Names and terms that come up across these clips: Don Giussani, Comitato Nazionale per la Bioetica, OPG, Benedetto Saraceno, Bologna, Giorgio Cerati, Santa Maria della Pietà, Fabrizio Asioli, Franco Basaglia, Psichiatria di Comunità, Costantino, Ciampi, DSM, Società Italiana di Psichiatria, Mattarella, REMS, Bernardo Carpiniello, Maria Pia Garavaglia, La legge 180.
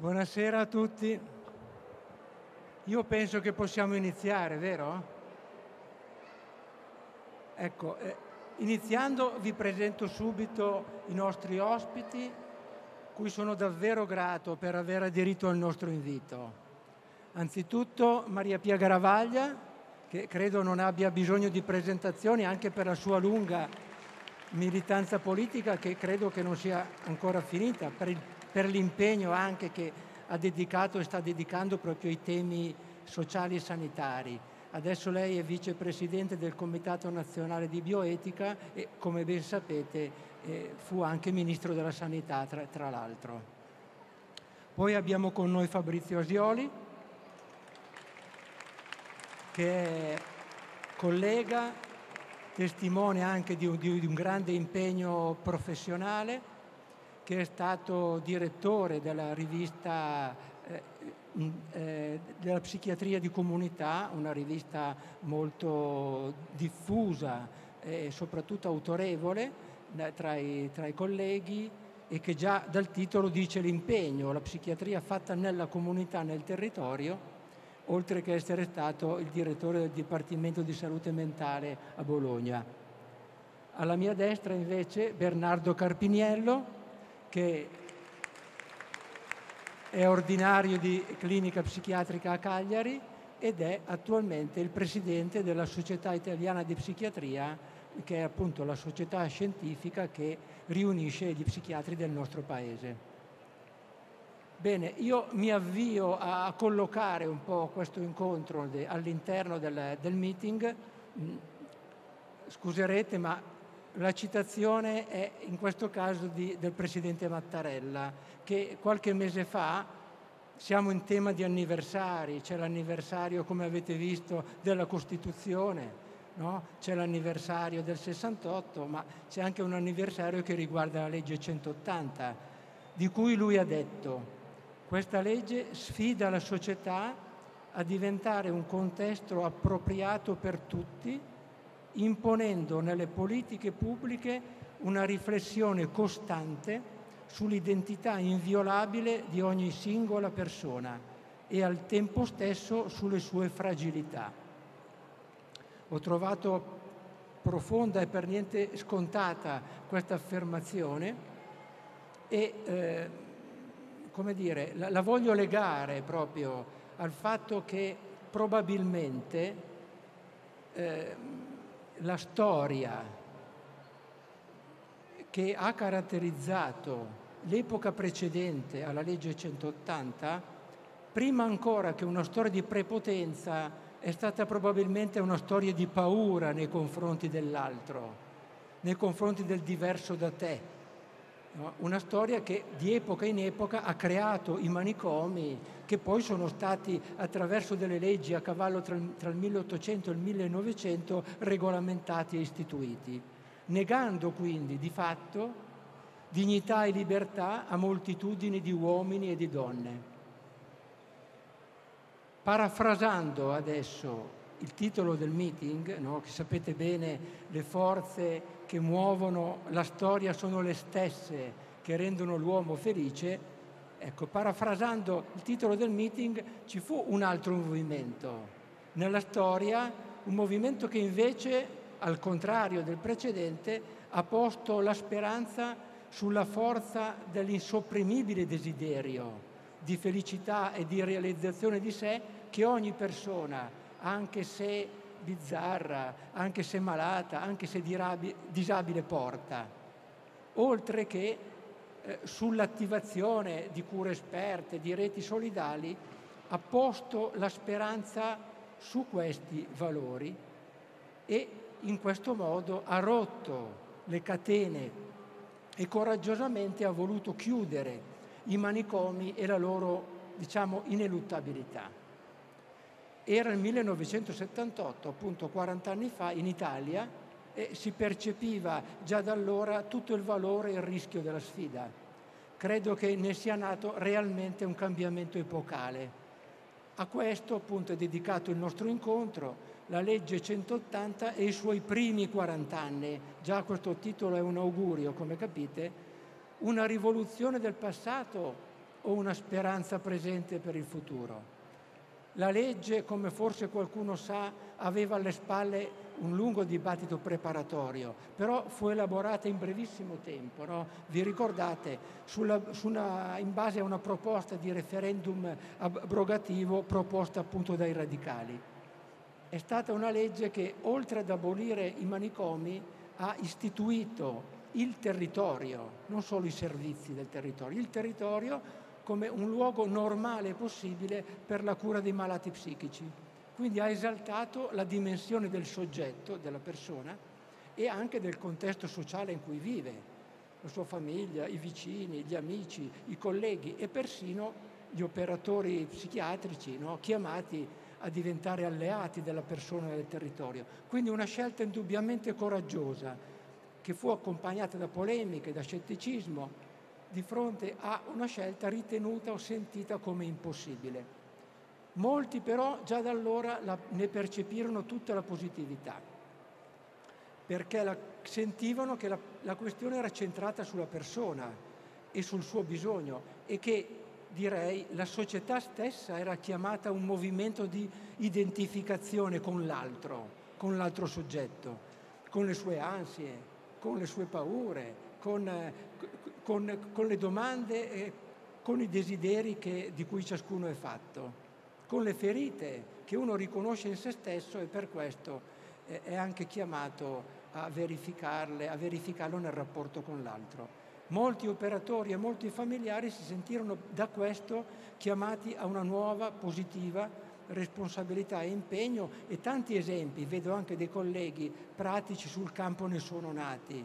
Buonasera a tutti. Io penso che possiamo iniziare, vero? Ecco, iniziando vi presento subito i nostri ospiti, cui sono davvero grato per aver aderito al nostro invito. Anzitutto Maria Pia Garavaglia, che credo non abbia bisogno di presentazioni anche per la sua lunga militanza politica, che credo che non sia ancora finita, per l'impegno anche che ha dedicato e sta dedicando proprio ai temi sociali e sanitari. Adesso lei è vicepresidente del Comitato Nazionale di Bioetica e, come ben sapete, fu anche ministro della Sanità, tra l'altro. Poi abbiamo con noi Fabrizio Asioli, che è collega, testimone anche di un grande impegno professionale, che è stato direttore della rivista della Psichiatria di Comunità, una rivista molto diffusa e soprattutto autorevole tra i colleghi, e che già dal titolo dice l'impegno, la psichiatria fatta nella comunità, nel territorio, oltre che essere stato il direttore del Dipartimento di Salute Mentale a Bologna. Alla mia destra invece Bernardo Carpiniello, che è ordinario di clinica psichiatrica a Cagliari ed è attualmente il presidente della Società Italiana di Psichiatria, che è appunto la società scientifica che riunisce gli psichiatri del nostro paese. Bene, io mi avvio a collocare un po' questo incontro all'interno del meeting. Scuserete, ma la citazione è in questo caso del presidente Mattarella, che qualche mese fa, siamo in tema di anniversari, c'è l'anniversario, come avete visto, della Costituzione, no? C'è l'anniversario del 68, ma c'è anche un anniversario che riguarda la legge 180, di cui lui ha detto: questa legge sfida la società a diventare un contesto appropriato per tutti, imponendo nelle politiche pubbliche una riflessione costante sull'identità inviolabile di ogni singola persona e al tempo stesso sulle sue fragilità. Ho trovato profonda e per niente scontata questa affermazione e, come dire, la voglio legare proprio al fatto che probabilmente la storia che ha caratterizzato l'epoca precedente alla legge 180, prima ancora che una storia di prepotenza, è stata probabilmente una storia di paura nei confronti dell'altro, nei confronti del diverso da te. Una storia che di epoca in epoca ha creato i manicomi, che poi sono stati, attraverso delle leggi a cavallo tra il 1800 e il 1900, regolamentati e istituiti, negando quindi di fatto dignità e libertà a moltitudini di uomini e di donne. Parafrasando adesso il titolo del meeting, no? Che sapete bene, le forze che muovono la storia sono le stesse che rendono l'uomo felice. Ecco, parafrasando il titolo del meeting, ci fu un altro movimento nella storia, un movimento che invece, al contrario del precedente, ha posto la speranza sulla forza dell'insopprimibile desiderio di felicità e di realizzazione di sé che ogni persona, anche se bizzarra, anche se malata, anche se disabile, porta, oltre che sull'attivazione di cure esperte, di reti solidali, ha posto la speranza su questi valori e in questo modo ha rotto le catene e coraggiosamente ha voluto chiudere i manicomi e la loro, diciamo, ineluttabilità. Era il 1978, appunto 40 anni fa, in Italia, e si percepiva già da allora tutto il valore e il rischio della sfida. Credo che ne sia nato realmente un cambiamento epocale. A questo appunto è dedicato il nostro incontro, la legge 180 e i suoi primi 40 anni. Già questo titolo è un augurio, come capite, una rivoluzione del passato o una speranza presente per il futuro. La legge, come forse qualcuno sa, aveva alle spalle un lungo dibattito preparatorio, però fu elaborata in brevissimo tempo, no? Vi ricordate, in base a una proposta di referendum abrogativo proposta appunto dai radicali. È stata una legge che, oltre ad abolire i manicomi, ha istituito il territorio, non solo i servizi del territorio, il territorio come un luogo normale possibile per la cura dei malati psichici. Quindi ha esaltato la dimensione del soggetto, della persona, e anche del contesto sociale in cui vive, la sua famiglia, i vicini, gli amici, i colleghi e persino gli operatori psichiatrici, no? Chiamati a diventare alleati della persona e del territorio. Quindi una scelta indubbiamente coraggiosa, che fu accompagnata da polemiche, da scetticismo, di fronte a una scelta ritenuta o sentita come impossibile. Molti però già da allora ne percepirono tutta la positività, perché sentivano che la questione era centrata sulla persona e sul suo bisogno, e che, direi, la società stessa era chiamata a un movimento di identificazione con l'altro soggetto, con le sue ansie, con le sue paure, con le domande e con i desideri di cui ciascuno è fatto, con le ferite che uno riconosce in se stesso, e per questo è anche chiamato a verificarlo nel rapporto con l'altro. Molti operatori e molti familiari si sentirono da questo chiamati a una nuova, positiva responsabilità e impegno, e tanti esempi, vedo anche dei colleghi pratici sul campo, ne sono nati.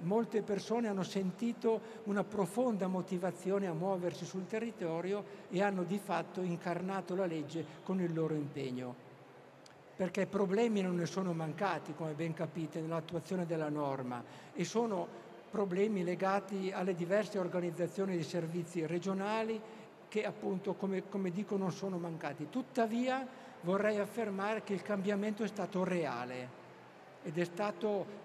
Molte persone hanno sentito una profonda motivazione a muoversi sul territorio e hanno di fatto incarnato la legge con il loro impegno, perché problemi non ne sono mancati, come ben capite, nell'attuazione della norma, e sono problemi legati alle diverse organizzazioni di servizi regionali che appunto, come dico, non sono mancati. Tuttavia vorrei affermare che il cambiamento è stato reale ed è stato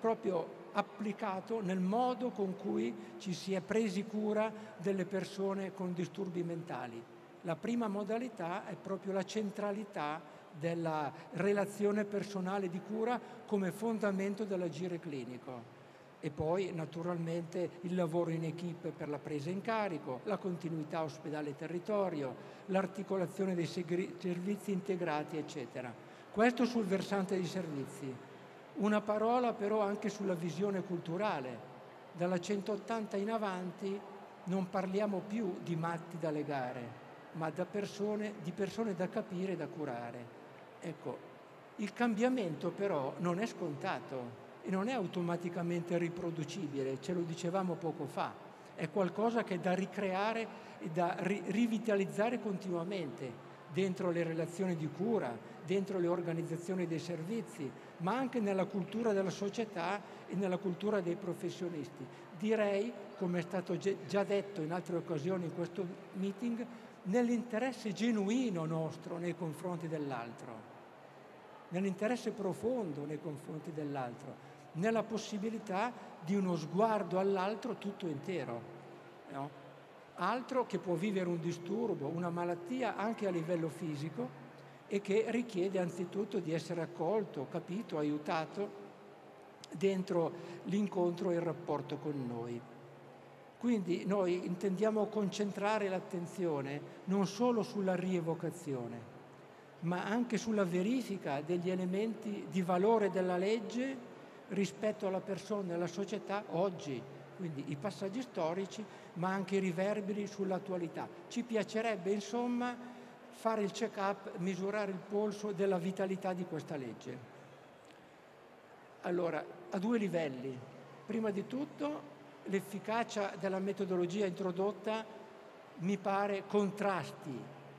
proprio applicato nel modo con cui ci si è presi cura delle persone con disturbi mentali. La prima modalità è proprio la centralità della relazione personale di cura come fondamento dell'agire clinico, e poi naturalmente il lavoro in equipe per la presa in carico, la continuità ospedale-territorio, l'articolazione dei servizi integrati, eccetera. Questo sul versante dei servizi. Una parola però anche sulla visione culturale. Dalla 180 in avanti non parliamo più di matti da legare, ma di persone da capire e da curare. Ecco, il cambiamento però non è scontato e non è automaticamente riproducibile, ce lo dicevamo poco fa. È qualcosa che è da ricreare e da rivitalizzare continuamente, dentro le relazioni di cura, dentro le organizzazioni dei servizi, ma anche nella cultura della società e nella cultura dei professionisti. Direi, come è stato già detto in altre occasioni in questo meeting, nell'interesse genuino nostro nei confronti dell'altro, nell'interesse profondo nei confronti dell'altro, nella possibilità di uno sguardo all'altro tutto intero, no? Altro che può vivere un disturbo, una malattia anche a livello fisico, e che richiede anzitutto di essere accolto, capito, aiutato dentro l'incontro e il rapporto con noi. Quindi noi intendiamo concentrare l'attenzione non solo sulla rievocazione, ma anche sulla verifica degli elementi di valore della legge rispetto alla persona e alla società oggi. Quindi i passaggi storici, ma anche i riverberi sull'attualità. Ci piacerebbe, insomma, fare il check-up, misurare il polso della vitalità di questa legge. Allora, a due livelli. Prima di tutto, l'efficacia della metodologia introdotta mi pare contrasti,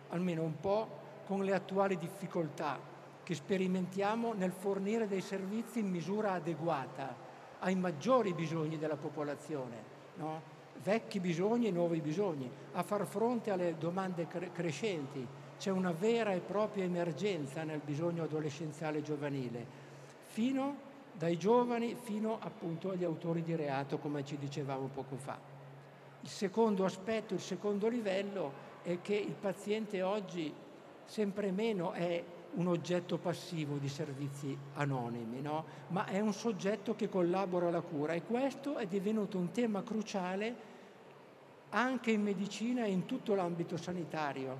almeno un po', con le attuali difficoltà che sperimentiamo nel fornire dei servizi in misura adeguata ai maggiori bisogni della popolazione, no? Vecchi bisogni e nuovi bisogni, a far fronte alle domande crescenti. C'è una vera e propria emergenza nel bisogno adolescenziale e giovanile, dai giovani fino appunto agli autori di reato, come ci dicevamo poco fa. Il secondo aspetto, il secondo livello è che il paziente oggi sempre meno è un oggetto passivo di servizi anonimi, no? Ma è un soggetto che collabora alla cura, e questo è divenuto un tema cruciale anche in medicina e in tutto l'ambito sanitario,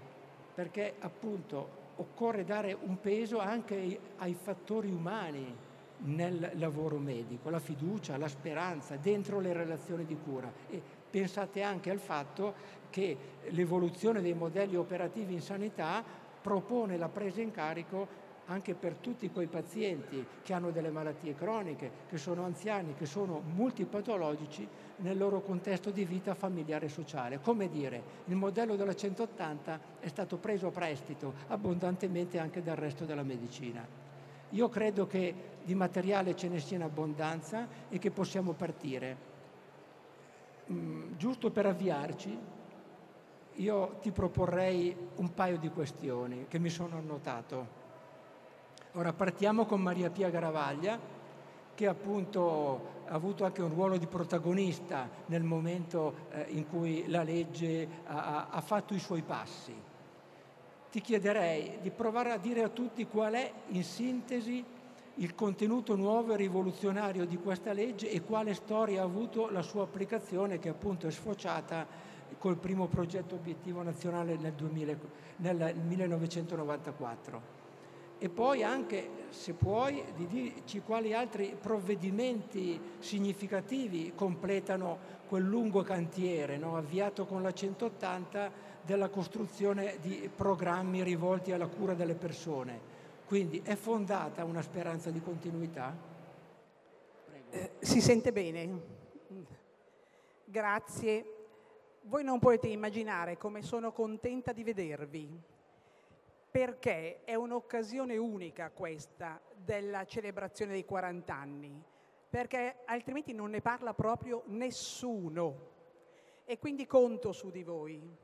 perché appunto occorre dare un peso anche ai fattori umani nel lavoro medico, la fiducia, la speranza dentro le relazioni di cura. E pensate anche al fatto che l'evoluzione dei modelli operativi in sanità propone la presa in carico anche per tutti quei pazienti che hanno delle malattie croniche, che sono anziani, che sono multipatologici nel loro contesto di vita familiare e sociale. Come dire, il modello della 180 è stato preso a prestito abbondantemente anche dal resto della medicina. Io credo che di materiale ce ne sia in abbondanza e che possiamo partire. Giusto per avviarci, io ti proporrei un paio di questioni che mi sono annotato. Ora partiamo con Maria Pia Garavaglia, che appunto ha avuto anche un ruolo di protagonista nel momento in cui la legge ha fatto i suoi passi. Ti chiederei di provare a dire a tutti qual è, in sintesi, il contenuto nuovo e rivoluzionario di questa legge e quale storia ha avuto la sua applicazione, che appunto è sfociata col primo progetto obiettivo nazionale nel 1994. E poi anche, se puoi, di dirci quali altri provvedimenti significativi completano quel lungo cantiere, no, avviato con la 180, della costruzione di programmi rivolti alla cura delle persone. Quindi è fondata una speranza di continuità? Si sente bene? Grazie. Voi non potete immaginare come sono contenta di vedervi, perché è un'occasione unica questa della celebrazione dei 40 anni, perché altrimenti non ne parla proprio nessuno, e quindi conto su di voi.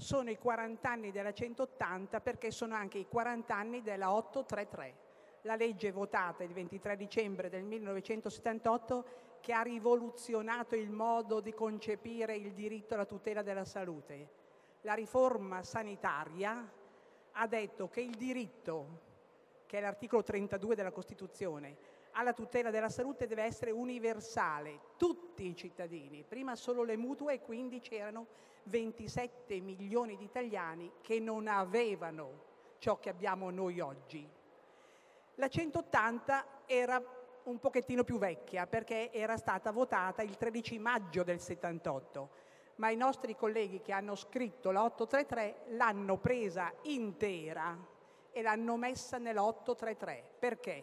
Sono i 40 anni della 180 perché sono anche i 40 anni della 833, la legge votata il 23 dicembre del 1978 che ha rivoluzionato il modo di concepire il diritto alla tutela della salute. La riforma sanitaria ha detto che il diritto, che è l'articolo 32 della Costituzione, alla tutela della salute deve essere universale, tutti i cittadini, prima solo le mutue, e quindi c'erano 27 milioni di italiani che non avevano ciò che abbiamo noi oggi. La 180 era un pochettino più vecchia perché era stata votata il 13 maggio del 78, ma i nostri colleghi che hanno scritto la 833 l'hanno presa intera e l'hanno messa nella 833. Perché?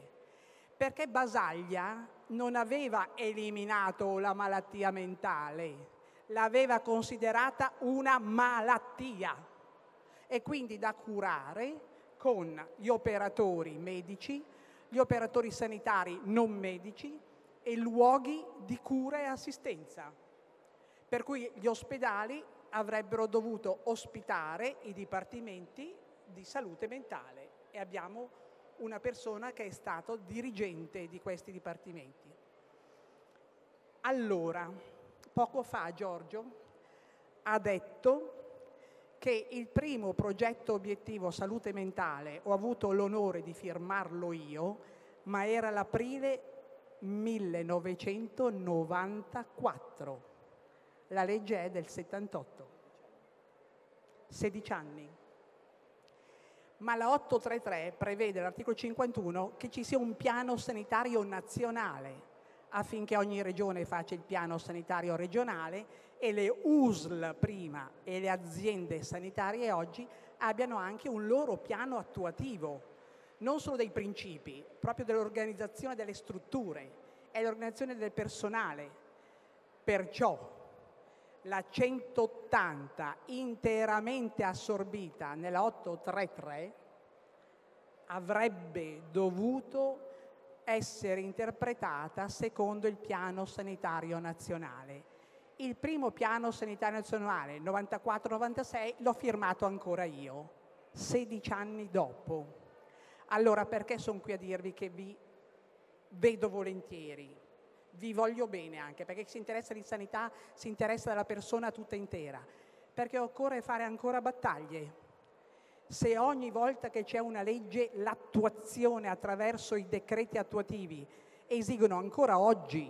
Perché Basaglia non aveva eliminato la malattia mentale, l'aveva considerata una malattia e quindi da curare con gli operatori medici, gli operatori sanitari non medici e luoghi di cura e assistenza. Per cui gli ospedali avrebbero dovuto ospitare i dipartimenti di salute mentale, e abbiamo una persona che è stato dirigente di questi dipartimenti. Allora, poco fa Giorgio ha detto che il primo progetto obiettivo salute mentale, ho avuto l'onore di firmarlo io, ma era l'aprile 1994. La legge è del 78. 16 anni. Ma la 833 prevede, l'articolo 51, che ci sia un piano sanitario nazionale, affinché ogni regione faccia il piano sanitario regionale e le USL prima e le aziende sanitarie oggi abbiano anche un loro piano attuativo, non solo dei principi, proprio dell'organizzazione delle strutture e l'organizzazione del personale. Perciò la 180 interamente assorbita nella 833 avrebbe dovuto essere interpretata secondo il piano sanitario nazionale. Il primo piano sanitario nazionale, 94-96, l'ho firmato ancora io, 16 anni dopo. Allora, perché sono qui a dirvi che vi vedo volentieri? vi voglio bene anche, perché chi si interessa di sanità si interessa della persona tutta intera, perché occorre fare ancora battaglie. Se ogni volta che c'è una legge l'attuazione attraverso i decreti attuativi esigono ancora oggi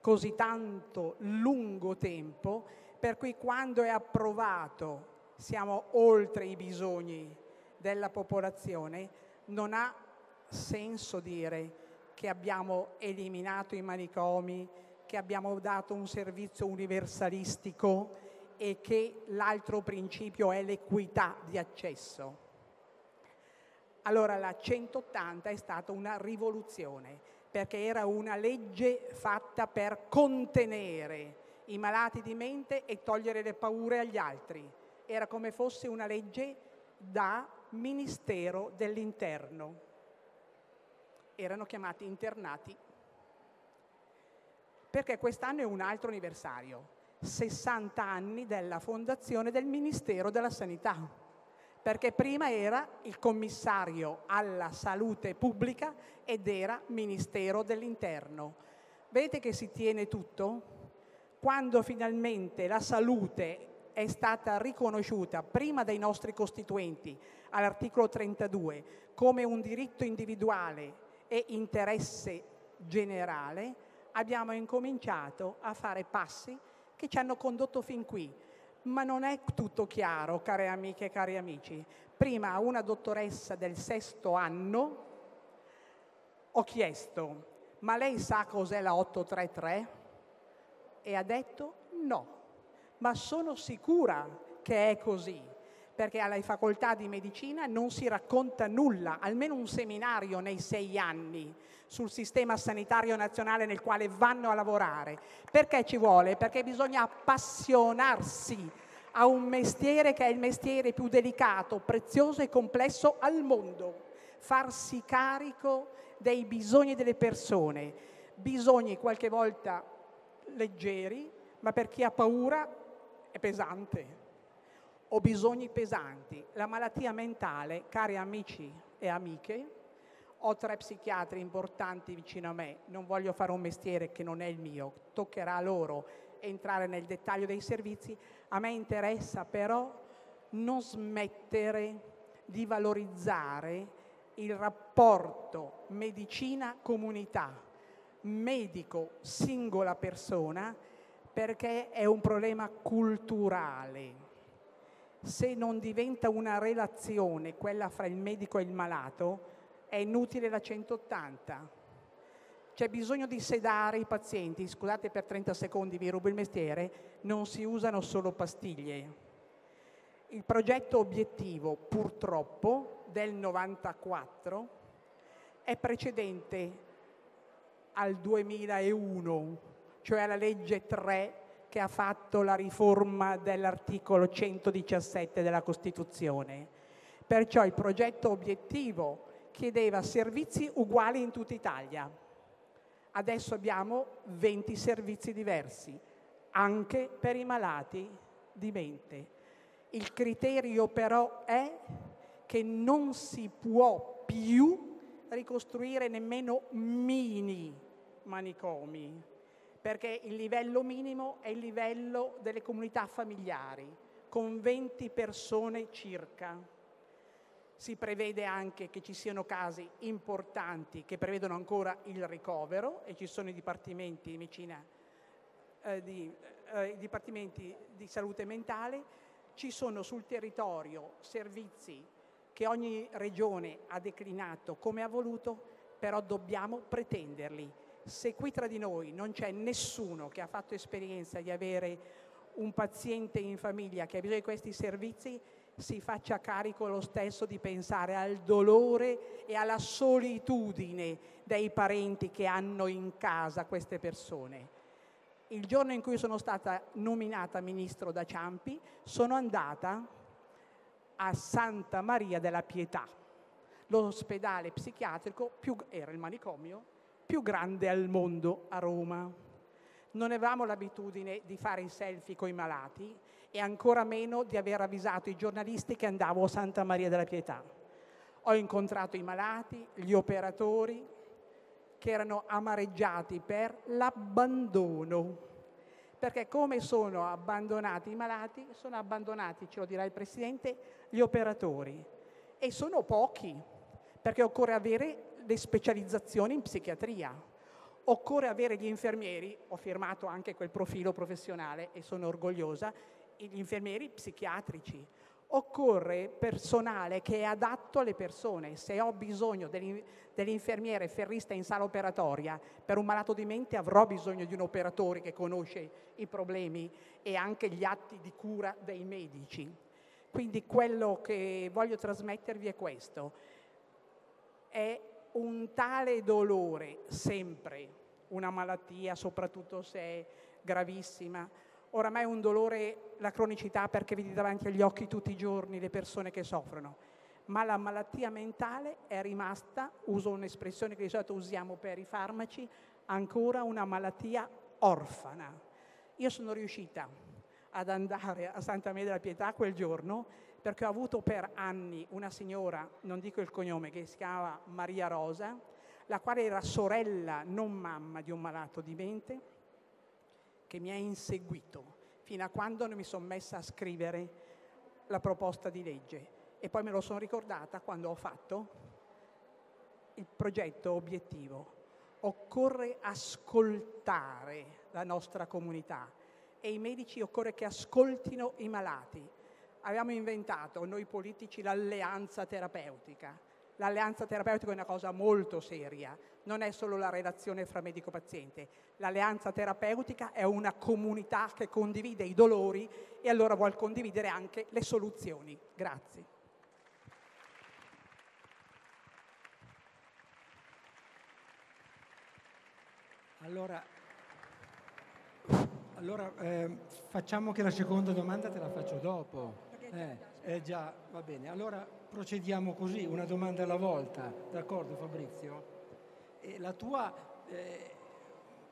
così tanto lungo tempo, per cui quando è approvato siamo oltre i bisogni della popolazione, non ha senso dire che abbiamo eliminato i manicomi, che abbiamo dato un servizio universalistico e che l'altro principio è l'equità di accesso. Allora la 180 è stata una rivoluzione, perché era una legge fatta per contenere i malati di mente e togliere le paure agli altri. Era come fosse una legge da Ministero dell'Interno. Erano chiamati internati. Perché quest'anno è un altro anniversario. 60 anni della fondazione del Ministero della Sanità, perché prima era il commissario alla salute pubblica ed era Ministero dell'Interno. Vedete che si tiene tutto? Quando finalmente la salute è stata riconosciuta prima dai nostri costituenti all'articolo 32 come un diritto individuale e interesse generale, abbiamo incominciato a fare passi che ci hanno condotto fin qui, ma non è tutto chiaro, care amiche e cari amici. Prima a una dottoressa del 6° anno ho chiesto: ma lei sa cos'è la 833? E ha detto no, ma sono sicura che è così, perché alla facoltà di medicina non si racconta nulla, almeno un seminario nei 6 anni sul sistema sanitario nazionale nel quale vanno a lavorare. Perché ci vuole? Perché bisogna appassionarsi a un mestiere che è il mestiere più delicato, prezioso e complesso al mondo. Farsi carico dei bisogni delle persone, bisogni qualche volta leggeri, ma per chi ha paura è pesante. O bisogni pesanti. La malattia mentale, cari amici e amiche, ho 3 psichiatri importanti vicino a me, non voglio fare un mestiere che non è il mio, toccherà a loro entrare nel dettaglio dei servizi, a me interessa però non smettere di valorizzare il rapporto medicina-comunità, medico-singola persona, perché è un problema culturale. Se non diventa una relazione, quella fra il medico e il malato, è inutile la 180. C'è bisogno di sedare i pazienti. Scusate, per 30 secondi vi rubo il mestiere. Non si usano solo pastiglie. Il progetto obiettivo, purtroppo, del 94 è precedente al 2001, cioè alla legge 3 che ha fatto la riforma dell'articolo 117 della Costituzione. Perciò il progetto obiettivo chiedeva servizi uguali in tutta Italia. Adesso abbiamo 20 servizi diversi, anche per i malati di mente. Il criterio però è che non si può più ricostruire nemmeno mini manicomi, perché il livello minimo è il livello delle comunità familiari, con 20 persone circa. Si prevede anche che ci siano casi importanti che prevedono ancora il ricovero, e ci sono i dipartimenti di medicina, i dipartimenti di salute mentale. Ci sono sul territorio servizi che ogni regione ha declinato come ha voluto, però dobbiamo pretenderli. Se qui tra di noi non c'è nessuno che ha fatto esperienza di avere un paziente in famiglia che ha bisogno di questi servizi, si faccia carico lo stesso di pensare al dolore e alla solitudine dei parenti che hanno in casa queste persone. Il giorno in cui sono stata nominata ministro da Ciampi, sono andata a Santa Maria della Pietà, l'ospedale psichiatrico, era il manicomio più grande al mondo a Roma. Non avevamo l'abitudine di fare i selfie con i malati e ancora meno di aver avvisato i giornalisti che andavo a Santa Maria della Pietà. Ho incontrato i malati, gli operatori, che erano amareggiati per l'abbandono, perché come sono abbandonati i malati, sono abbandonati, ce lo dirà il Presidente, gli operatori, e sono pochi, perché occorre avere le specializzazioni in psichiatria. Occorre avere gli infermieri, ho firmato anche quel profilo professionale e sono orgogliosa, gli infermieri psichiatrici. Occorre personale che è adatto alle persone. Se ho bisogno dell'infermiere ferrista in sala operatoria, per un malato di mente avrò bisogno di un operatore che conosce i problemi e anche gli atti di cura dei medici. Quindi quello che voglio trasmettervi è questo. È un tale dolore, sempre, una malattia, soprattutto se è gravissima. Oramai è un dolore la cronicità, perché vedi davanti agli occhi tutti i giorni le persone che soffrono, ma la malattia mentale è rimasta, uso un'espressione che di solito usiamo per i farmaci, ancora una malattia orfana. Io sono riuscita ad andare a Santa Maria della Pietà quel giorno perché ho avuto per anni una signora, non dico il cognome, che si chiamava Maria Rosa, la quale era sorella, non mamma, di un malato di mente, che mi ha inseguito fino a quando non mi sono messa a scrivere la proposta di legge, e poi me lo sono ricordata quando ho fatto il progetto obiettivo. Occorre ascoltare la nostra comunità e i medici occorre che ascoltino i malati. Abbiamo inventato noi politici l'alleanza terapeutica. L'alleanza terapeutica è una cosa molto seria, non è solo la relazione fra medico-paziente. L'alleanza terapeutica è una comunità che condivide i dolori e allora vuol condividere anche le soluzioni. Grazie. Allora, facciamo che la seconda domanda te la faccio dopo. Già, va bene. Allora procediamo così, una domanda alla volta, d'accordo Fabrizio? E la tua,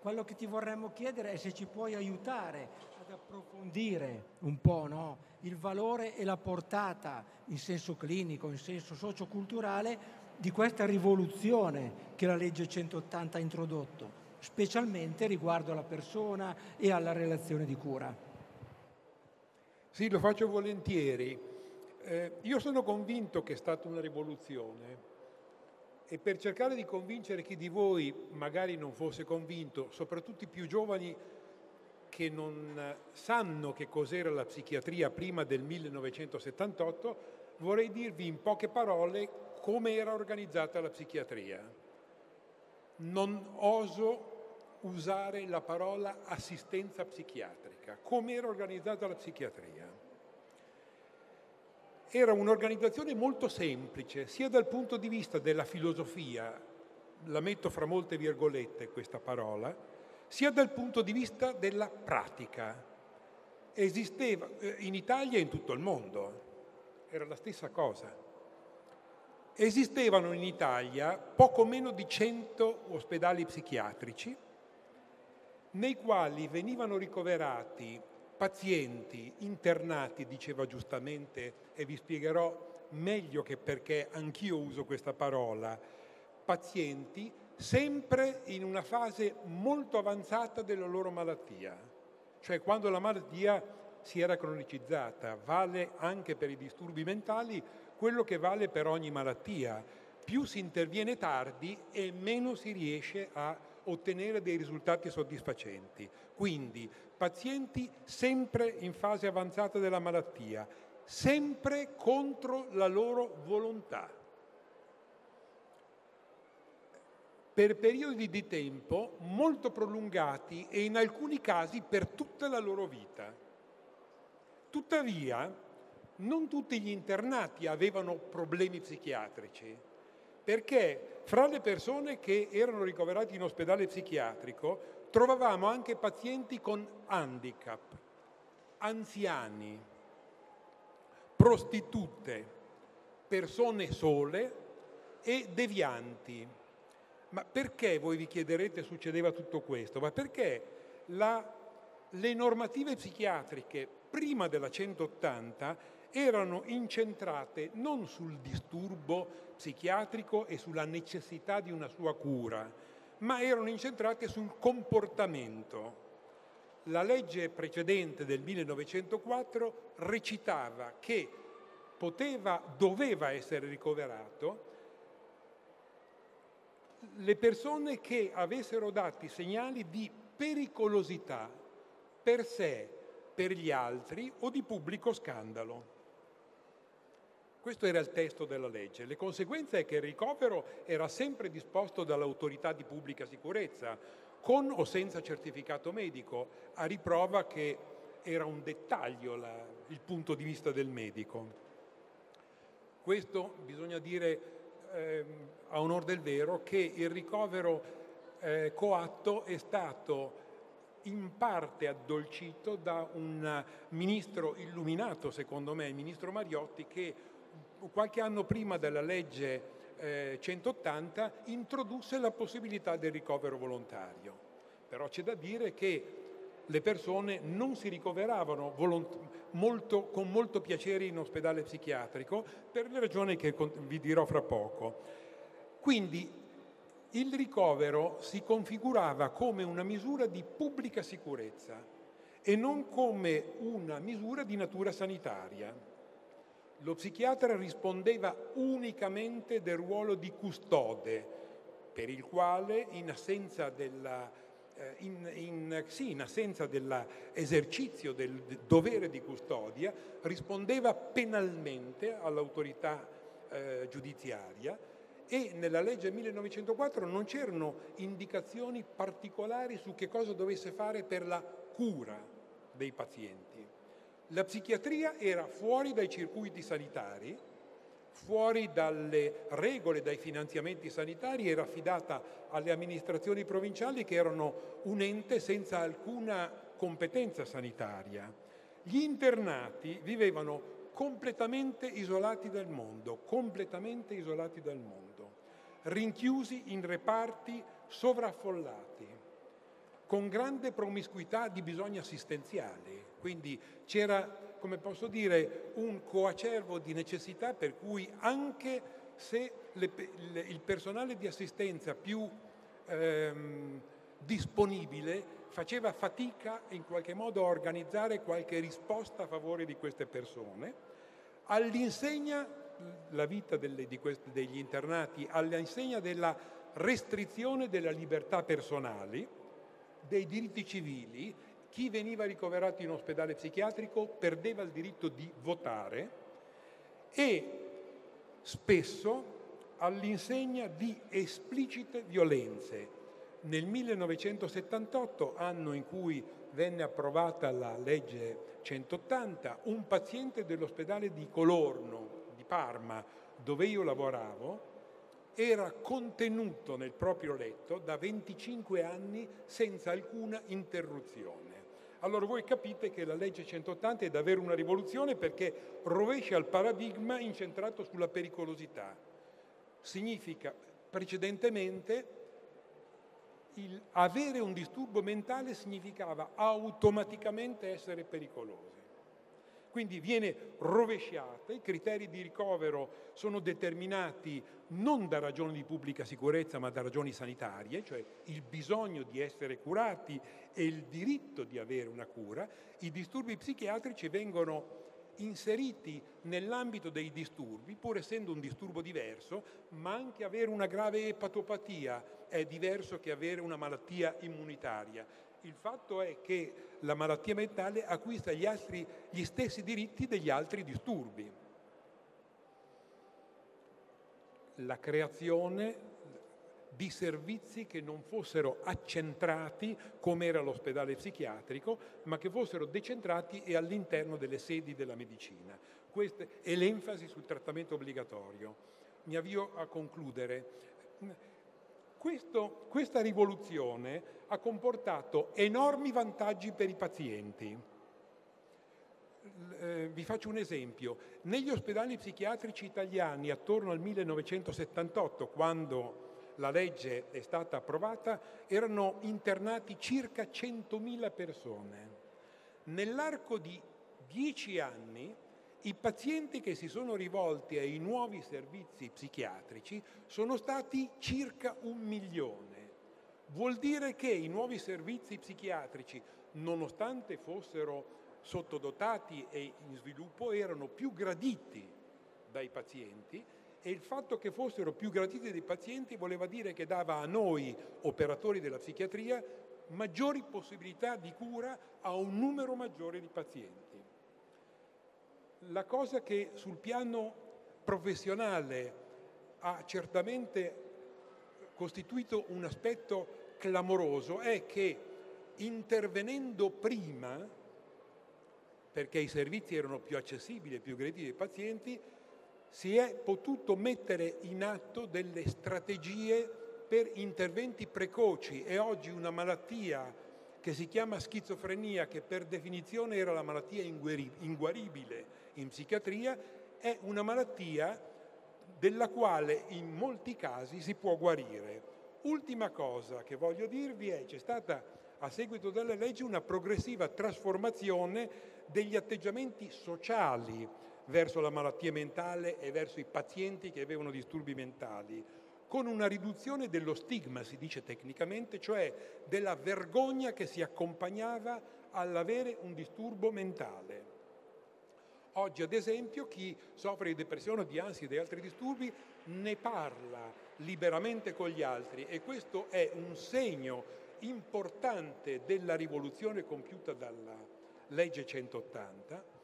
quello che ti vorremmo chiedere è se ci puoi aiutare ad approfondire un po', no? Il valore e la portata in senso clinico, in senso socioculturale, di questa rivoluzione che la legge 180 ha introdotto, specialmente riguardo alla persona e alla relazione di cura. Sì, lo faccio volentieri. Io sono convinto che è stata una rivoluzione, e per cercare di convincere chi di voi magari non fosse convinto, soprattutto i più giovani che non sanno che cos'era la psichiatria prima del 1978, vorrei dirvi in poche parole come era organizzata la psichiatria. Non oso usare la parola assistenza psichiatrica. Come era organizzata la psichiatria? Era un'organizzazione molto semplice, sia dal punto di vista della filosofia, la metto fra molte virgolette questa parola, sia dal punto di vista della pratica. Esisteva in Italia e in tutto il mondo, era la stessa cosa. Esistevano in Italia poco meno di 100 ospedali psichiatrici, nei quali venivano ricoverati pazienti internati, diceva giustamente, e vi spiegherò meglio che perché anch'io uso questa parola, pazienti sempre in una fase molto avanzata della loro malattia, cioè quando la malattia si era cronicizzata. Vale anche per i disturbi mentali quello che vale per ogni malattia: più si interviene tardi e meno si riesce a ottenere dei risultati soddisfacenti. Quindi pazienti sempre in fase avanzata della malattia, sempre contro la loro volontà, per periodi di tempo molto prolungati e in alcuni casi per tutta la loro vita. Tuttavia non tutti gli internati avevano problemi psichiatrici, perché fra le persone che erano ricoverate in ospedale psichiatrico trovavamo anche pazienti con handicap, anziani, prostitute, persone sole e devianti. Ma perché, voi vi chiederete, succedeva tutto questo? Ma perché le normative psichiatriche prima della 180 erano incentrate non sul disturbo psichiatrico e sulla necessità di una sua cura, ma erano incentrate sul comportamento. La legge precedente del 1904 recitava che doveva essere ricoverato le persone che avessero dato segnali di pericolosità per sé, per gli altri o di pubblico scandalo. Questo era il testo della legge. Le conseguenze è che il ricovero era sempre disposto dall'autorità di pubblica sicurezza, con o senza certificato medico, a riprova che era un dettaglio il punto di vista del medico. Questo, bisogna dire a onor del vero, che il ricovero coatto è stato in parte addolcito da un ministro illuminato, secondo me, il ministro Mariotti, che qualche anno prima della legge 180 introdusse la possibilità del ricovero volontario. Però c'è da dire che le persone non si ricoveravano con molto piacere in ospedale psichiatrico, per le ragioni che vi dirò fra poco. Quindi il ricovero si configurava come una misura di pubblica sicurezza e non come una misura di natura sanitaria. Lo psichiatra rispondeva unicamente del ruolo di custode, per il quale, in assenza dell'esercizio del dovere di custodia, rispondeva penalmente all'autorità giudiziaria, e nella legge 1904 non c'erano indicazioni particolari su che cosa dovesse fare per la cura dei pazienti. La psichiatria era fuori dai circuiti sanitari, fuori dalle regole, dai finanziamenti sanitari, era affidata alle amministrazioni provinciali, che erano un ente senza alcuna competenza sanitaria. Gli internati vivevano completamente isolati dal mondo, rinchiusi in reparti sovraffollati, con grande promiscuità di bisogni assistenziali. Quindi c'era, come posso dire, un coacervo di necessità, per cui anche se il personale di assistenza più disponibile faceva fatica in qualche modo a organizzare qualche risposta a favore di queste persone, all'insegna la vita degli internati, all'insegna della restrizione della libertà personali, dei diritti civili. Chi veniva ricoverato in ospedale psichiatrico perdeva il diritto di votare, e spesso all'insegna di esplicite violenze. Nel 1978, anno in cui venne approvata la legge 180, un paziente dell'ospedale di Colorno, di Parma, dove io lavoravo, era contenuto nel proprio letto da 25 anni senza alcuna interruzione. Allora voi capite che la legge 180 è davvero una rivoluzione, perché rovescia il paradigma incentrato sulla pericolosità. Significa precedentemente avere un disturbo mentale significava automaticamente essere pericolosi. Quindi viene rovesciata, i criteri di ricovero sono determinati non da ragioni di pubblica sicurezza ma da ragioni sanitarie, cioè il bisogno di essere curati e il diritto di avere una cura. I disturbi psichiatrici vengono inseriti nell'ambito dei disturbi, pur essendo un disturbo diverso, ma anche avere una grave epatopatia è diverso che avere una malattia immunitaria. Il fatto è che la malattia mentale acquista gli stessi diritti degli altri disturbi. La creazione di servizi che non fossero accentrati, come era l'ospedale psichiatrico, ma che fossero decentrati e all'interno delle sedi della medicina. Questa è l'enfasi sul trattamento obbligatorio. Mi avvio a concludere. Questa rivoluzione ha comportato enormi vantaggi per i pazienti. Vi faccio un esempio. Negli ospedali psichiatrici italiani, attorno al 1978, quando la legge è stata approvata, erano internati circa 100.000 persone. Nell'arco di 10 anni, i pazienti che si sono rivolti ai nuovi servizi psichiatrici sono stati circa 1 milione. Vuol dire che i nuovi servizi psichiatrici, nonostante fossero sottodotati e in sviluppo, erano più graditi dai pazienti, e il fatto che fossero più graditi dai pazienti voleva dire che dava a noi, operatori della psichiatria, maggiori possibilità di cura a un numero maggiore di pazienti. La cosa che sul piano professionale ha certamente costituito un aspetto clamoroso è che, intervenendo prima, perché i servizi erano più accessibili e più graditi ai pazienti, si è potuto mettere in atto delle strategie per interventi precoci, e oggi una malattia che si chiama schizofrenia, che per definizione era la malattia inguaribile in psichiatria, è una malattia della quale in molti casi si può guarire. Ultima cosa che voglio dirvi è: c'è stata a seguito della legge una progressiva trasformazione degli atteggiamenti sociali verso la malattia mentale e verso i pazienti che avevano disturbi mentali, con una riduzione dello stigma, si dice tecnicamente, cioè della vergogna che si accompagnava all'avere un disturbo mentale. Oggi, ad esempio, chi soffre di depressione, di ansia e di altri disturbi ne parla liberamente con gli altri, e questo è un segno importante della rivoluzione compiuta dalla legge 180,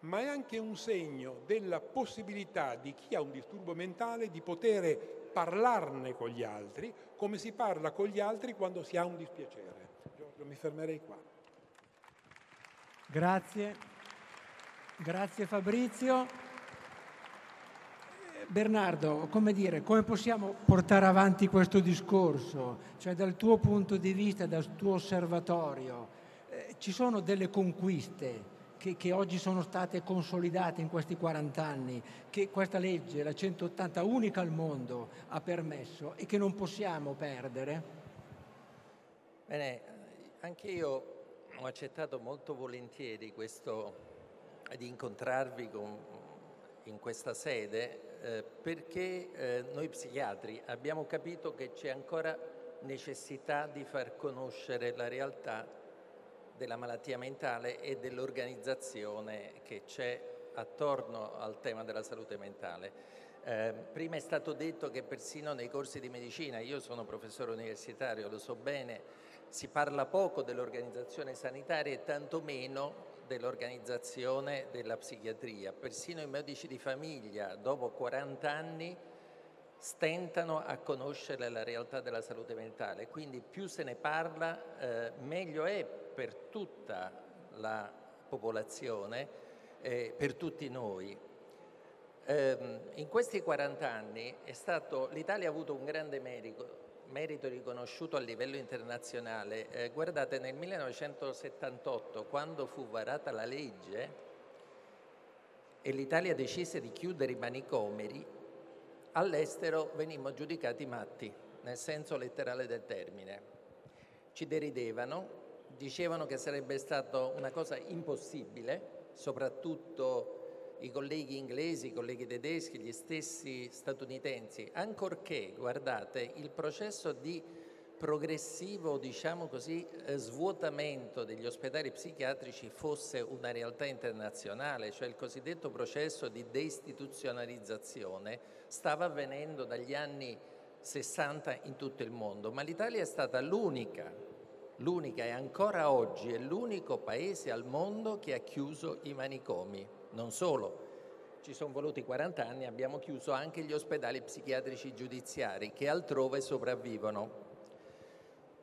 ma è anche un segno della possibilità di chi ha un disturbo mentale di poter parlarne con gli altri, come si parla con gli altri quando si ha un dispiacere. Giorgio, mi fermerei qua. Grazie. Grazie Fabrizio. Bernardo, come possiamo portare avanti questo discorso? Cioè, dal tuo punto di vista, dal tuo osservatorio, ci sono delle conquiste che oggi sono state consolidate in questi 40 anni, che questa legge, la 180, unica al mondo, ha permesso e che non possiamo perdere? Bene, anche io ho accettato molto volentieri di incontrarvi in questa sede, perché noi psichiatri abbiamo capito che c'è ancora necessità di far conoscere la realtà della malattia mentale e dell'organizzazione che c'è attorno al tema della salute mentale. Prima è stato detto che persino nei corsi di medicina, io sono professore universitario, lo so bene, si parla poco dell'organizzazione sanitaria e tantomeno dell'organizzazione della psichiatria. Persino i medici di famiglia, dopo 40 anni, stentano a conoscere la realtà della salute mentale, quindi più se ne parla meglio è per tutta la popolazione, per tutti noi. In questi 40 anni l'Italia ha avuto un grande merito riconosciuto a livello internazionale. Guardate, nel 1978, quando fu varata la legge e l'Italia decise di chiudere i manicomeri, all'estero venimmo giudicati matti, nel senso letterale del termine. Ci deridevano, dicevano che sarebbe stata una cosa impossibile, soprattutto i colleghi inglesi, i colleghi tedeschi, gli stessi statunitensi, ancorché, guardate, il processo di progressivo, diciamo così, svuotamento degli ospedali psichiatrici fosse una realtà internazionale, cioè il cosiddetto processo di deistituzionalizzazione stava avvenendo dagli anni 60 in tutto il mondo, ma l'Italia è stata l'unica e ancora oggi è l'unico paese al mondo che ha chiuso i manicomi. Non solo, ci sono voluti 40 anni, abbiamo chiuso anche gli ospedali psichiatrici giudiziari che altrove sopravvivono.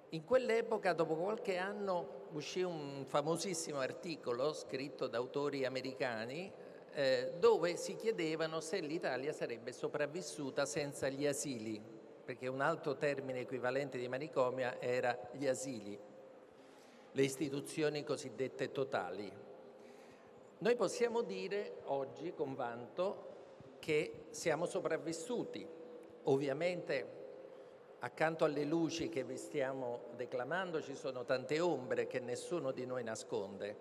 In quell'epoca, dopo qualche anno, uscì un famosissimo articolo scritto da autori americani dove si chiedevano se l'Italia sarebbe sopravvissuta senza gli asili, perché un altro termine equivalente di manicomio era gli asili, le istituzioni cosiddette totali. Noi possiamo dire oggi con vanto che siamo sopravvissuti. Ovviamente accanto alle luci che vi stiamo declamando ci sono tante ombre che nessuno di noi nasconde,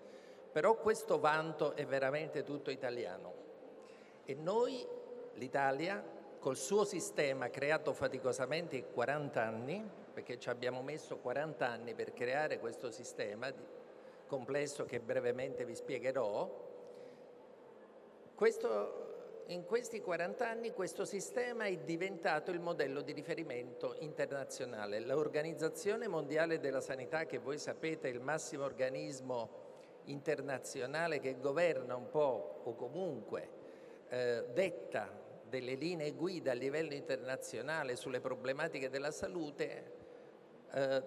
però questo vanto è veramente tutto italiano. E noi, l'Italia, col suo sistema creato faticosamente in 40 anni, perché ci abbiamo messo 40 anni per creare questo sistema complesso che brevemente vi spiegherò, in questi 40 anni questo sistema è diventato il modello di riferimento internazionale. L'Organizzazione Mondiale della Sanità, che voi sapete è il massimo organismo internazionale che governa un po' o comunque detta delle linee guida a livello internazionale sulle problematiche della salute,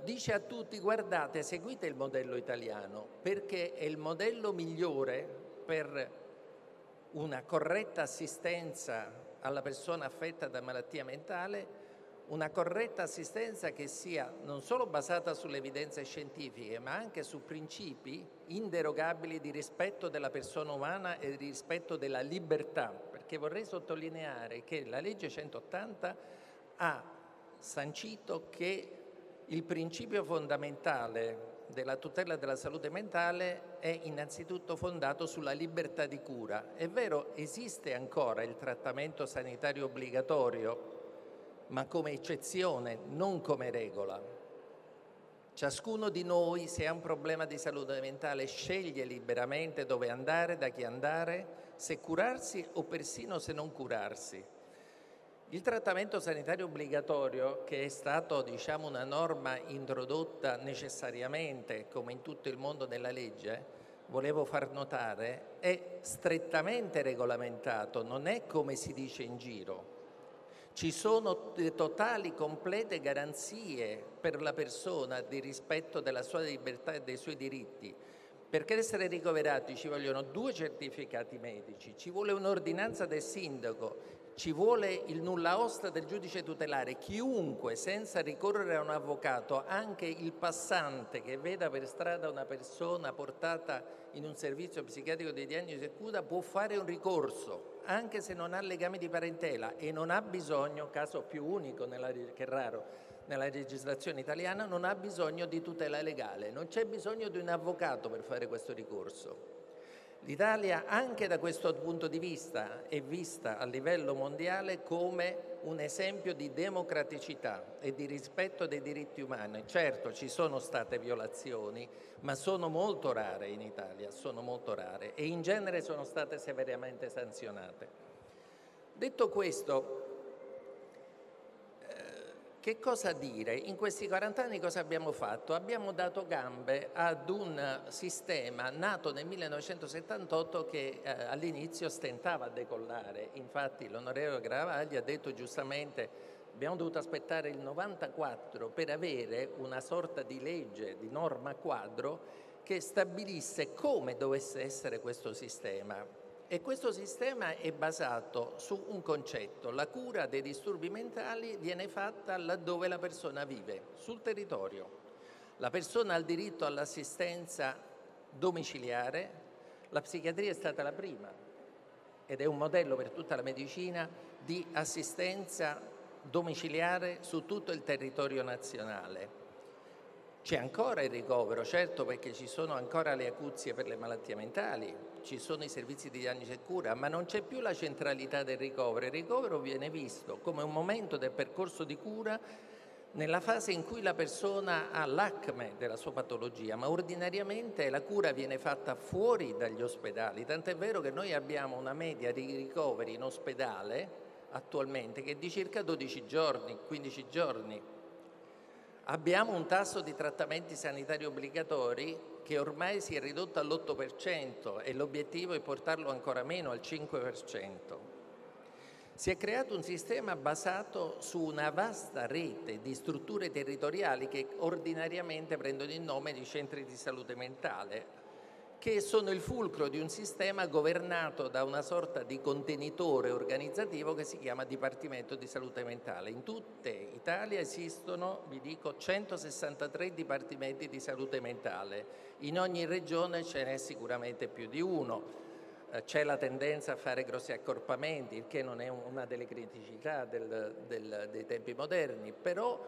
dice a tutti: guardate, seguite il modello italiano perché è il modello migliore per una corretta assistenza alla persona affetta da malattia mentale, una corretta assistenza che sia non solo basata sulle evidenze scientifiche ma anche su principi inderogabili di rispetto della persona umana e di rispetto della libertà, perché vorrei sottolineare che la legge 180 ha sancito che il principio fondamentale della tutela della salute mentale è innanzitutto fondato sulla libertà di cura. È vero, esiste ancora il trattamento sanitario obbligatorio, ma come eccezione, non come regola. Ciascuno di noi, se ha un problema di salute mentale, sceglie liberamente dove andare, da chi andare, se curarsi o persino se non curarsi. Il trattamento sanitario obbligatorio, che è stato, diciamo, una norma introdotta necessariamente, come in tutto il mondo della legge, volevo far notare, è strettamente regolamentato, non è come si dice in giro. Ci sono totali, complete garanzie per la persona di rispetto della sua libertà e dei suoi diritti. Per essere ricoverati ci vogliono 2 certificati medici, ci vuole un'ordinanza del sindaco, ci vuole il nulla osta del giudice tutelare. Chiunque, senza ricorrere a un avvocato, anche il passante che veda per strada una persona portata in un servizio psichiatrico di diagnosi e cura, può fare un ricorso, anche se non ha legami di parentela e non ha bisogno, caso più unico, che è raro, nella legislazione italiana, non ha bisogno di tutela legale, non c'è bisogno di un avvocato per fare questo ricorso. L'Italia anche da questo punto di vista è vista a livello mondiale come un esempio di democraticità e di rispetto dei diritti umani. Certo, ci sono state violazioni, ma sono molto rare in Italia, sono molto rare e in genere sono state severamente sanzionate. Detto questo, che cosa dire? In questi 40 anni cosa abbiamo fatto? Abbiamo dato gambe ad un sistema nato nel 1978 che all'inizio stentava a decollare. Infatti l'onorevole Garavaglia ha detto giustamente: abbiamo dovuto aspettare il 94 per avere una sorta di legge, di norma quadro che stabilisse come dovesse essere questo sistema. E questo sistema è basato su un concetto: la cura dei disturbi mentali viene fatta laddove la persona vive, sul territorio. La persona ha il diritto all'assistenza domiciliare, la psichiatria è stata la prima ed è un modello per tutta la medicina di assistenza domiciliare su tutto il territorio nazionale. C'è ancora il ricovero, certo, perché ci sono ancora le acuzie per le malattie mentali, ci sono i servizi di diagnosi e cura, ma non c'è più la centralità del ricovero. Il ricovero viene visto come un momento del percorso di cura nella fase in cui la persona ha l'acme della sua patologia, ma ordinariamente la cura viene fatta fuori dagli ospedali, tant'è vero che noi abbiamo una media di ricoveri in ospedale attualmente che è di circa 12 giorni, 15 giorni. Abbiamo un tasso di trattamenti sanitari obbligatori che ormai si è ridotto all'8% e l'obiettivo è portarlo ancora meno, al 5%. Si è creato un sistema basato su una vasta rete di strutture territoriali che ordinariamente prendono il nome di centri di salute mentale, che sono il fulcro di un sistema governato da una sorta di contenitore organizzativo che si chiama Dipartimento di Salute Mentale. In tutta Italia esistono, vi dico, 163 dipartimenti di salute mentale, in ogni regione ce n'è sicuramente più di uno. C'è la tendenza a fare grossi accorpamenti, il che non è una delle criticità dei tempi moderni, però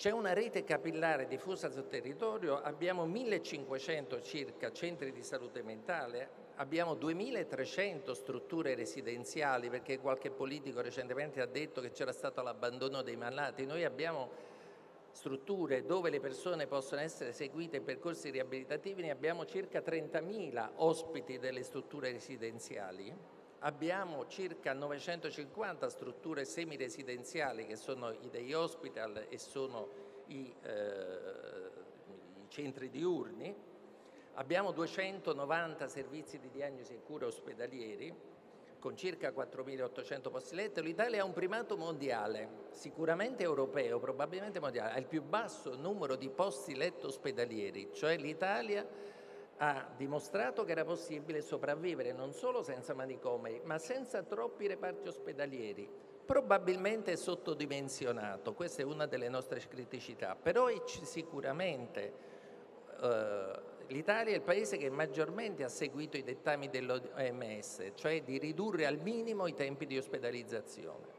C'è una rete capillare diffusa sul territorio, abbiamo 1.500 circa centri di salute mentale, abbiamo 2.300 strutture residenziali, perché qualche politico recentemente ha detto che c'era stato l'abbandono dei malati. Noi abbiamo strutture dove le persone possono essere seguite in percorsi riabilitativi, ne abbiamo circa 30.000 ospiti delle strutture residenziali, abbiamo circa 950 strutture semiresidenziali che sono i day hospital e sono i centri diurni, abbiamo 290 servizi di diagnosi e cura ospedalieri, con circa 4.800 posti letto. L'Italia ha un primato mondiale, sicuramente europeo, probabilmente mondiale, ha il più basso numero di posti letto ospedalieri, cioè l'Italia ha dimostrato che era possibile sopravvivere non solo senza manicomei, ma senza troppi reparti ospedalieri, probabilmente sottodimensionato, questa è una delle nostre criticità, però sicuramente l'Italia è il paese che maggiormente ha seguito i dettami dell'OMS, cioè di ridurre al minimo i tempi di ospedalizzazione.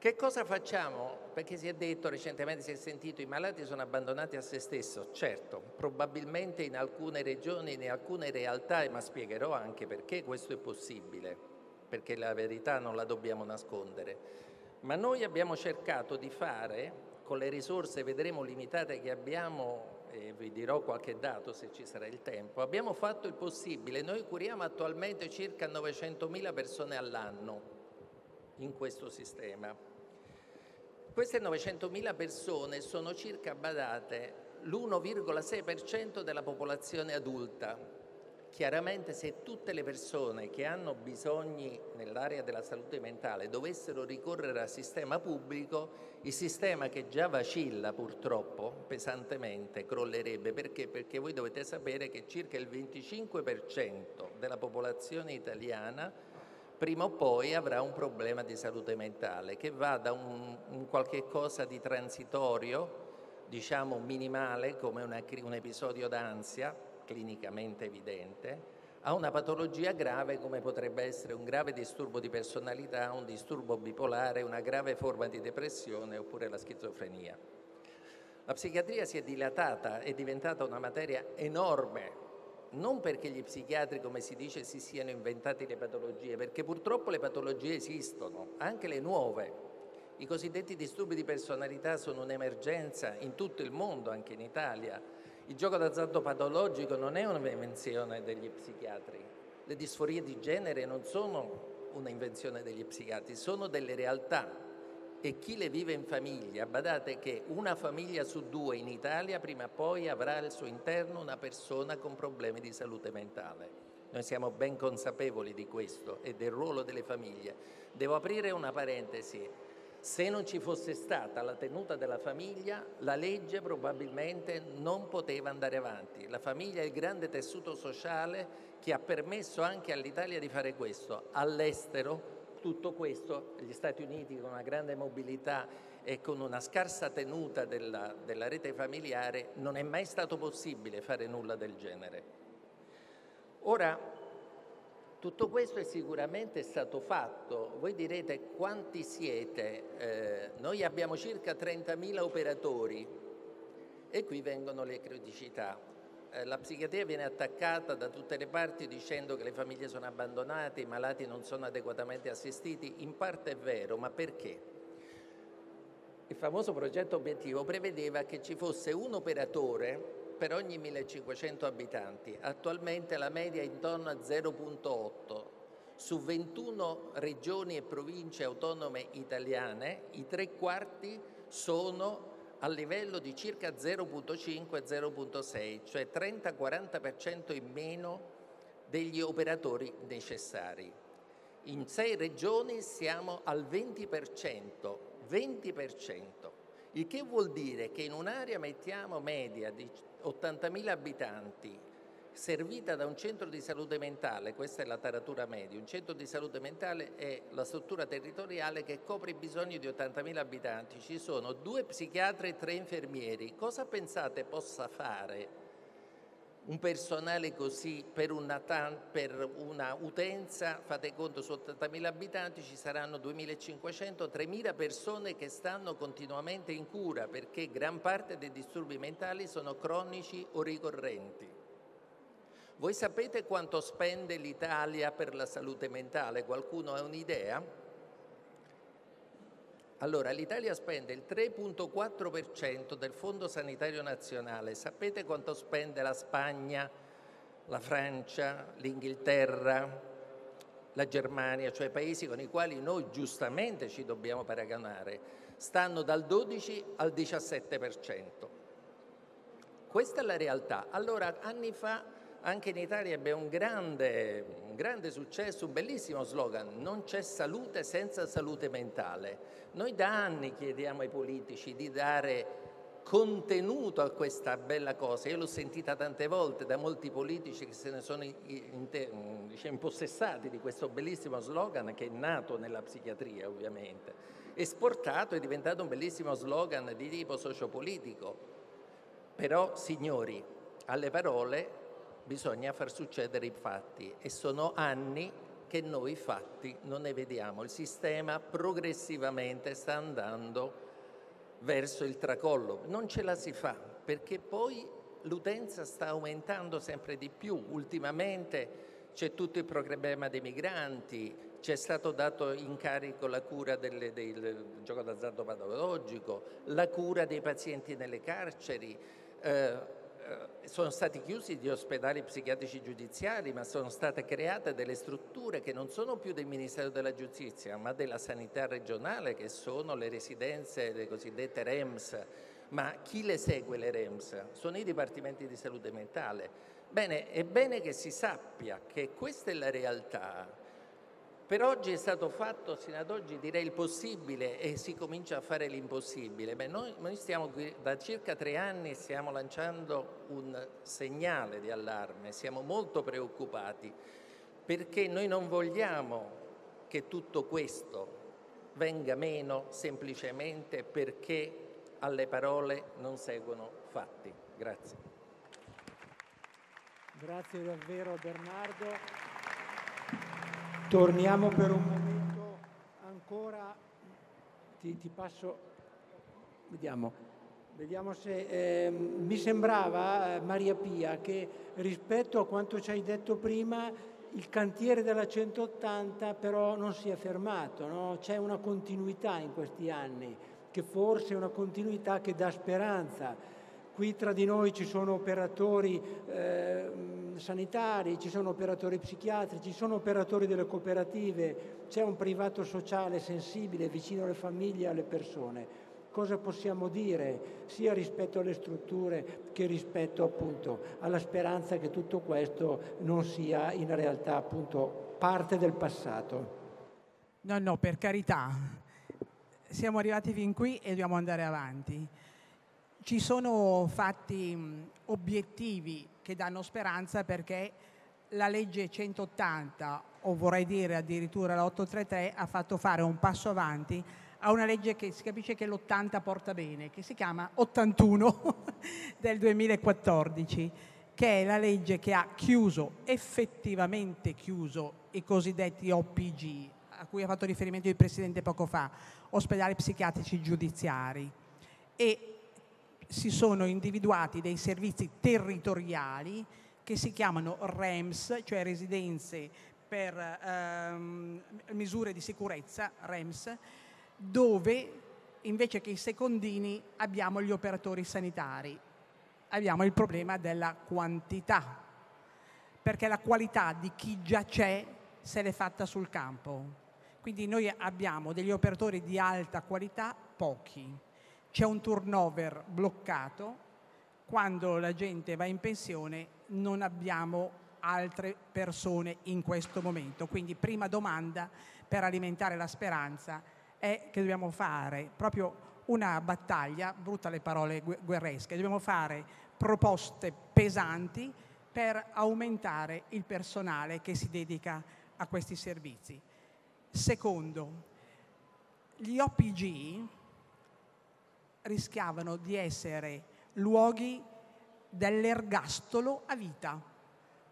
Che cosa facciamo? Perché si è detto, recentemente si è sentito, i malati sono abbandonati a se stesso. Certo, probabilmente in alcune regioni, in alcune realtà, ma spiegherò anche perché questo è possibile, perché la verità non la dobbiamo nascondere. Ma noi abbiamo cercato di fare, con le risorse vedremo limitate che abbiamo, e vi dirò qualche dato se ci sarà il tempo, abbiamo fatto il possibile. Noi curiamo attualmente circa 900.000 persone all'anno in questo sistema. Queste 900.000 persone sono circa, badate, l'1,6% della popolazione adulta. Chiaramente se tutte le persone che hanno bisogni nell'area della salute mentale dovessero ricorrere al sistema pubblico, il sistema che già vacilla purtroppo pesantemente crollerebbe. Perché? Perché voi dovete sapere che circa il 25% della popolazione italiana prima o poi avrà un problema di salute mentale, che va da un qualche cosa di transitorio, diciamo minimale, come un episodio d'ansia, clinicamente evidente, ha una patologia grave come potrebbe essere un grave disturbo di personalità, un disturbo bipolare, una grave forma di depressione oppure la schizofrenia. La psichiatria si è dilatata, è diventata una materia enorme, non perché gli psichiatri, come si dice, si siano inventati le patologie, perché purtroppo le patologie esistono, anche le nuove. I cosiddetti disturbi di personalità sono un'emergenza in tutto il mondo, anche in Italia. Il gioco d'azzardo patologico non è un'invenzione degli psichiatri, le disforie di genere non sono un'invenzione degli psichiatri, sono delle realtà e chi le vive in famiglia, badate che una famiglia su due in Italia prima o poi avrà al suo interno una persona con problemi di salute mentale. Noi siamo ben consapevoli di questo e del ruolo delle famiglie. Devo aprire una parentesi. Se non ci fosse stata la tenuta della famiglia, la legge probabilmente non poteva andare avanti. La famiglia è il grande tessuto sociale che ha permesso anche all'Italia di fare questo. All'estero tutto questo, gli Stati Uniti con una grande mobilità e con una scarsa tenuta della rete familiare, non è mai stato possibile fare nulla del genere. Ora, tutto questo è sicuramente stato fatto, voi direte quanti siete, noi abbiamo circa 30.000 operatori e qui vengono le criticità. La psichiatria viene attaccata da tutte le parti dicendo che le famiglie sono abbandonate, i malati non sono adeguatamente assistiti, in parte è vero, ma perché? Il famoso progetto obiettivo prevedeva che ci fosse un operatore per ogni 1.500 abitanti, attualmente la media è intorno a 0,8. Su 21 regioni e province autonome italiane, i 3/4 sono a livello di circa 0,5-0,6, cioè 30-40% in meno degli operatori necessari. In 6 regioni siamo al 20%, 20%. Il che vuol dire che in un'area, mettiamo, media di 80.000 abitanti, servita da un centro di salute mentale, questa è la taratura media, un centro di salute mentale è la struttura territoriale che copre i bisogni di 80.000 abitanti, ci sono 2 psichiatri e 3 infermieri. Cosa pensate possa fare un personale così per una utenza, fate conto su 80.000 abitanti ci saranno 2.500, 3.000 persone che stanno continuamente in cura perché gran parte dei disturbi mentali sono cronici o ricorrenti. Voi sapete quanto spende l'Italia per la salute mentale? Qualcuno ha un'idea? Allora, l'Italia spende il 3,4% del Fondo Sanitario Nazionale. Sapete quanto spende la Spagna, la Francia, l'Inghilterra, la Germania, cioè paesi con i quali noi giustamente ci dobbiamo paragonare? Stanno dal 12 al 17%. Questa è la realtà. Allora, anni fa anche in Italia abbiamo un grande successo, un bellissimo slogan: non c'è salute senza salute mentale. Noi da anni chiediamo ai politici di dare contenuto a questa bella cosa. Io l'ho sentita tante volte da molti politici che se ne sono impossessati di questo bellissimo slogan, che è nato nella psichiatria ovviamente, esportato, è diventato un bellissimo slogan di tipo sociopolitico. Però, signori, alle parole bisogna far succedere i fatti, e sono anni che noi fatti non ne vediamo. Il sistema progressivamente sta andando verso il tracollo, non ce la si fa perché poi l'utenza sta aumentando sempre di più. Ultimamente c'è tutto il problema dei migranti, c'è stato dato in carico la cura del gioco d'azzardo patologico, la cura dei pazienti nelle carceri, sono stati chiusi gli ospedali psichiatrici giudiziari, ma sono state create delle strutture che non sono più del Ministero della Giustizia ma della sanità regionale, che sono le residenze, le cosiddette REMS. Ma chi le segue le REMS? Sono i dipartimenti di salute mentale. Bene, è bene che si sappia che questa è la realtà. Per oggi è stato fatto, sino ad oggi, direi il possibile, e si comincia a fare l'impossibile. Beh, noi stiamo qui da circa 3 anni, stiamo lanciando un segnale di allarme, siamo molto preoccupati perché noi non vogliamo che tutto questo venga meno semplicemente perché alle parole non seguono fatti. Grazie. Grazie davvero Bernardo. Torniamo per un momento ancora, ti passo, vediamo se, mi sembrava Maria Pia che rispetto a quanto ci hai detto prima il cantiere della 180 però non si è fermato, no? C'è una continuità in questi anni, che forse è una continuità che dà speranza. Qui tra di noi ci sono operatori sanitari, ci sono operatori psichiatrici, ci sono operatori delle cooperative, c'è un privato sociale sensibile, vicino alle famiglie e alle persone. Cosa possiamo dire sia rispetto alle strutture che rispetto appunto alla speranza che tutto questo non sia in realtà appunto parte del passato? No, no, per carità, siamo arrivati fin qui e dobbiamo andare avanti. Ci sono fatti obiettivi che danno speranza, perché la legge 180, o vorrei dire addirittura la 833, ha fatto fare un passo avanti a una legge che si capisce che l'80 porta bene, che si chiama 81 del 2014, che è la legge che ha chiuso, effettivamente chiuso, i cosiddetti OPG, a cui ha fatto riferimento il Presidente poco fa, ospedali psichiatrici giudiziari, e si sono individuati dei servizi territoriali che si chiamano REMS, cioè residenze per misure di sicurezza, REMS, dove invece che i secondini abbiamo gli operatori sanitari. Abbiamo il problema della quantità, perché la qualità di chi già c'è se l'è fatta sul campo. Quindi noi abbiamo degli operatori di alta qualità, pochi. C'è un turnover bloccato, quando la gente va in pensione non abbiamo altre persone in questo momento. Quindi prima domanda per alimentare la speranza è che dobbiamo fare proprio una battaglia, brutta le parole guerresche, dobbiamo fare proposte pesanti per aumentare il personale che si dedica a questi servizi. Secondo, gli OPG rischiavano di essere luoghi dell'ergastolo a vita.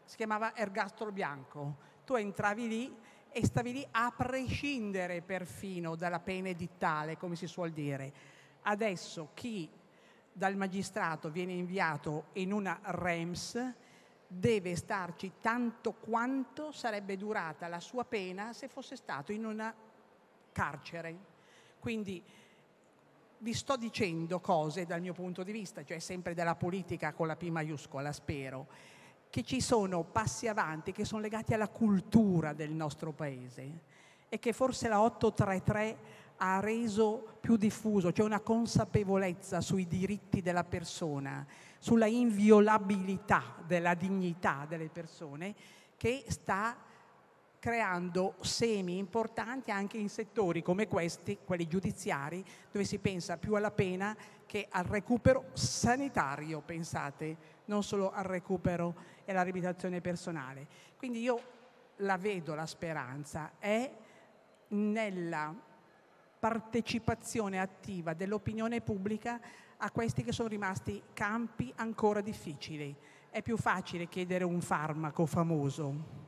Si chiamava ergastolo bianco. Tu entravi lì e stavi lì a prescindere perfino dalla pena edittale, come si suol dire. Adesso chi dal magistrato viene inviato in una REMS deve starci tanto quanto sarebbe durata la sua pena se fosse stato in una carcere. Quindi vi sto dicendo cose dal mio punto di vista, cioè sempre della politica con la P maiuscola, spero, che ci sono passi avanti che sono legati alla cultura del nostro paese e che forse la 833 ha reso più diffuso, cioè una consapevolezza sui diritti della persona, sulla inviolabilità della dignità delle persone, che sta creando semi importanti anche in settori come questi, quelli giudiziari, dove si pensa più alla pena che al recupero sanitario, pensate, non solo al recupero e alla riabilitazione personale. Quindi io la vedo, la speranza è nella partecipazione attiva dell'opinione pubblica a questi che sono rimasti campi ancora difficili. È più facile chiedere un farmaco famoso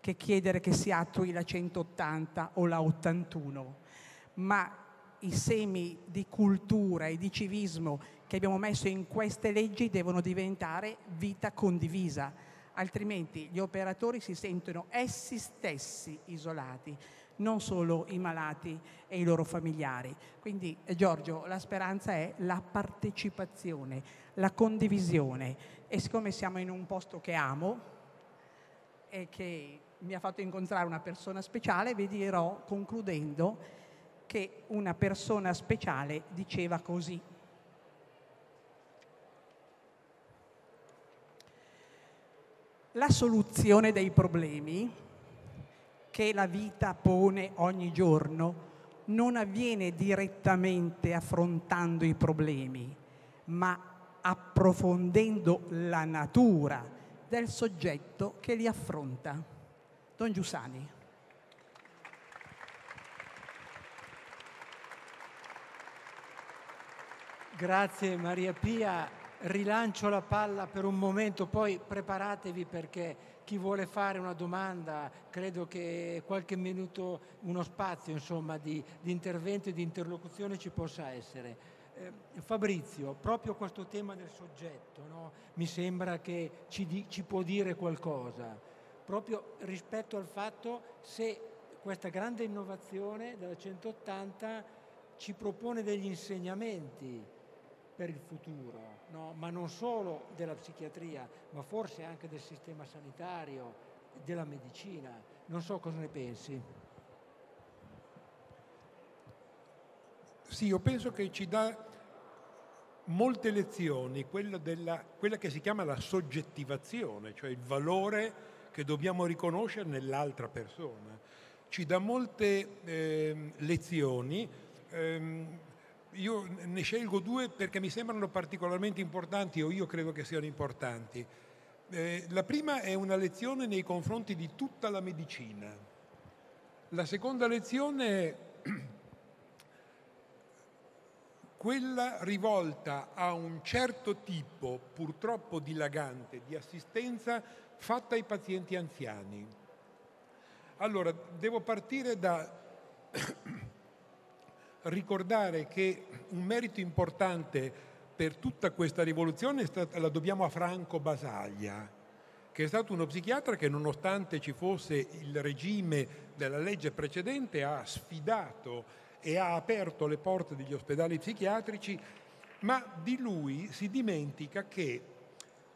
che chiedere che si attui la 180 o la 81, ma i semi di cultura e di civismo che abbiamo messo in queste leggi devono diventare vita condivisa, altrimenti gli operatori si sentono essi stessi isolati, non solo i malati e i loro familiari. Quindi, Giorgio, la speranza è la partecipazione, la condivisione, e siccome siamo in un posto che amo e che mi ha fatto incontrare una persona speciale, vi dirò, concludendo, che una persona speciale diceva così: la soluzione dei problemi che la vita pone ogni giorno non avviene direttamente affrontando i problemi, ma approfondendo la natura del soggetto che li affronta. Don Giussani. Grazie Maria Pia. Rilancio la palla per un momento, poi preparatevi perché chi vuole fare una domanda, credo che qualche minuto, uno spazio insomma di intervento e di interlocuzione ci possa essere. Fabrizio, proprio questo tema del soggetto, no? Mi sembra che ci può dire qualcosa, proprio rispetto al fatto se questa grande innovazione della 180 ci propone degli insegnamenti per il futuro, no? Ma non solo della psichiatria, ma forse anche del sistema sanitario, della medicina. Non so cosa ne pensi. Sì, io penso che ci dà molte lezioni, quella che si chiama la soggettivazione, cioè il valore che dobbiamo riconoscere nell'altra persona. Ci dà molte lezioni. Io ne scelgo due perché mi sembrano particolarmente importanti, o io credo che siano importanti. La prima è una lezione nei confronti di tutta la medicina. La seconda lezione è quella rivolta a un certo tipo, purtroppo dilagante, di assistenza fatta ai pazienti anziani. Allora, devo partire da ricordare che un merito importante per tutta questa rivoluzione la dobbiamo a Franco Basaglia, che è stato uno psichiatra che, nonostante ci fosse il regime della legge precedente, ha sfidato e ha aperto le porte degli ospedali psichiatrici, ma di lui si dimentica che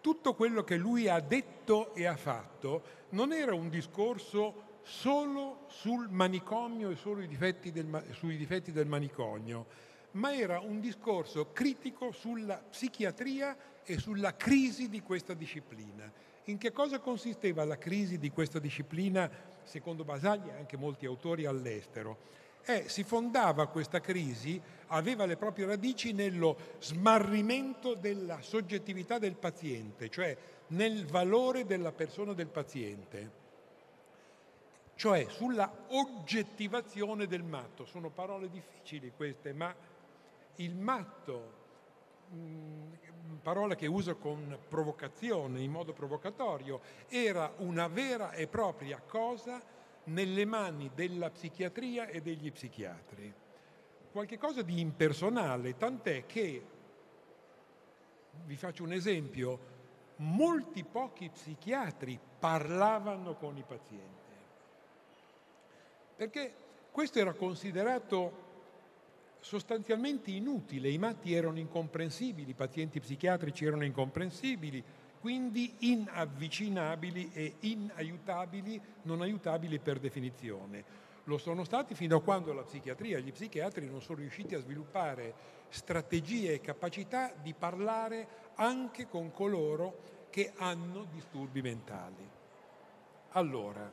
tutto quello che lui ha detto e ha fatto non era un discorso solo sul manicomio e solo sui difetti del manicomio, ma era un discorso critico sulla psichiatria e sulla crisi di questa disciplina. In che cosa consisteva la crisi di questa disciplina, secondo Basaglia e anche molti autori all'estero? Si fondava questa crisi, aveva le proprie radici nello smarrimento della soggettività del paziente, cioè nel valore della persona del paziente. Cioè sulla oggettivazione del matto. Sono parole difficili queste, ma il matto parola che uso con provocazione, in modo provocatorio, era una vera e propria cosa nelle mani della psichiatria e degli psichiatri. Qualche cosa di impersonale, tant'è che, vi faccio un esempio, molti pochi psichiatri parlavano con i pazienti, perché questo era considerato sostanzialmente inutile, i matti erano incomprensibili, i pazienti psichiatrici erano incomprensibili, quindi inavvicinabili e inaiutabili, non aiutabili per definizione. Lo sono stati fino a quando la psichiatria e gli psichiatri non sono riusciti a sviluppare strategie e capacità di parlare anche con coloro che hanno disturbi mentali. Allora,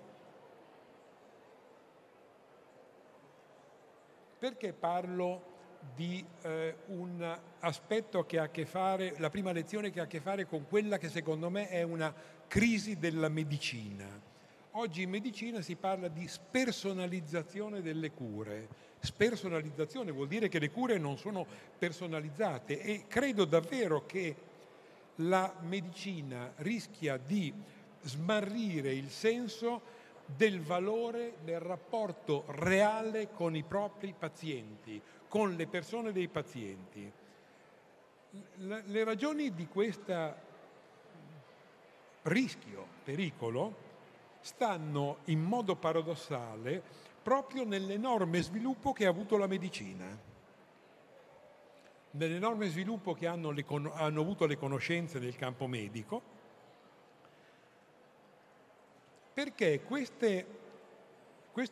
perché parlo di un aspetto che ha a che fare, la prima lezione che ha a che fare con quella che secondo me è una crisi della medicina? Oggi in medicina si parla di spersonalizzazione delle cure. Spersonalizzazione vuol dire che le cure non sono personalizzate e credo davvero che la medicina rischia di smarrire il senso del valore del rapporto reale con i propri pazienti, con le persone dei pazienti. Le ragioni di questo rischio, pericolo, stanno in modo paradossale proprio nell'enorme sviluppo che ha avuto la medicina, nell'enorme sviluppo che hanno avuto le conoscenze nel campo medico, perché questo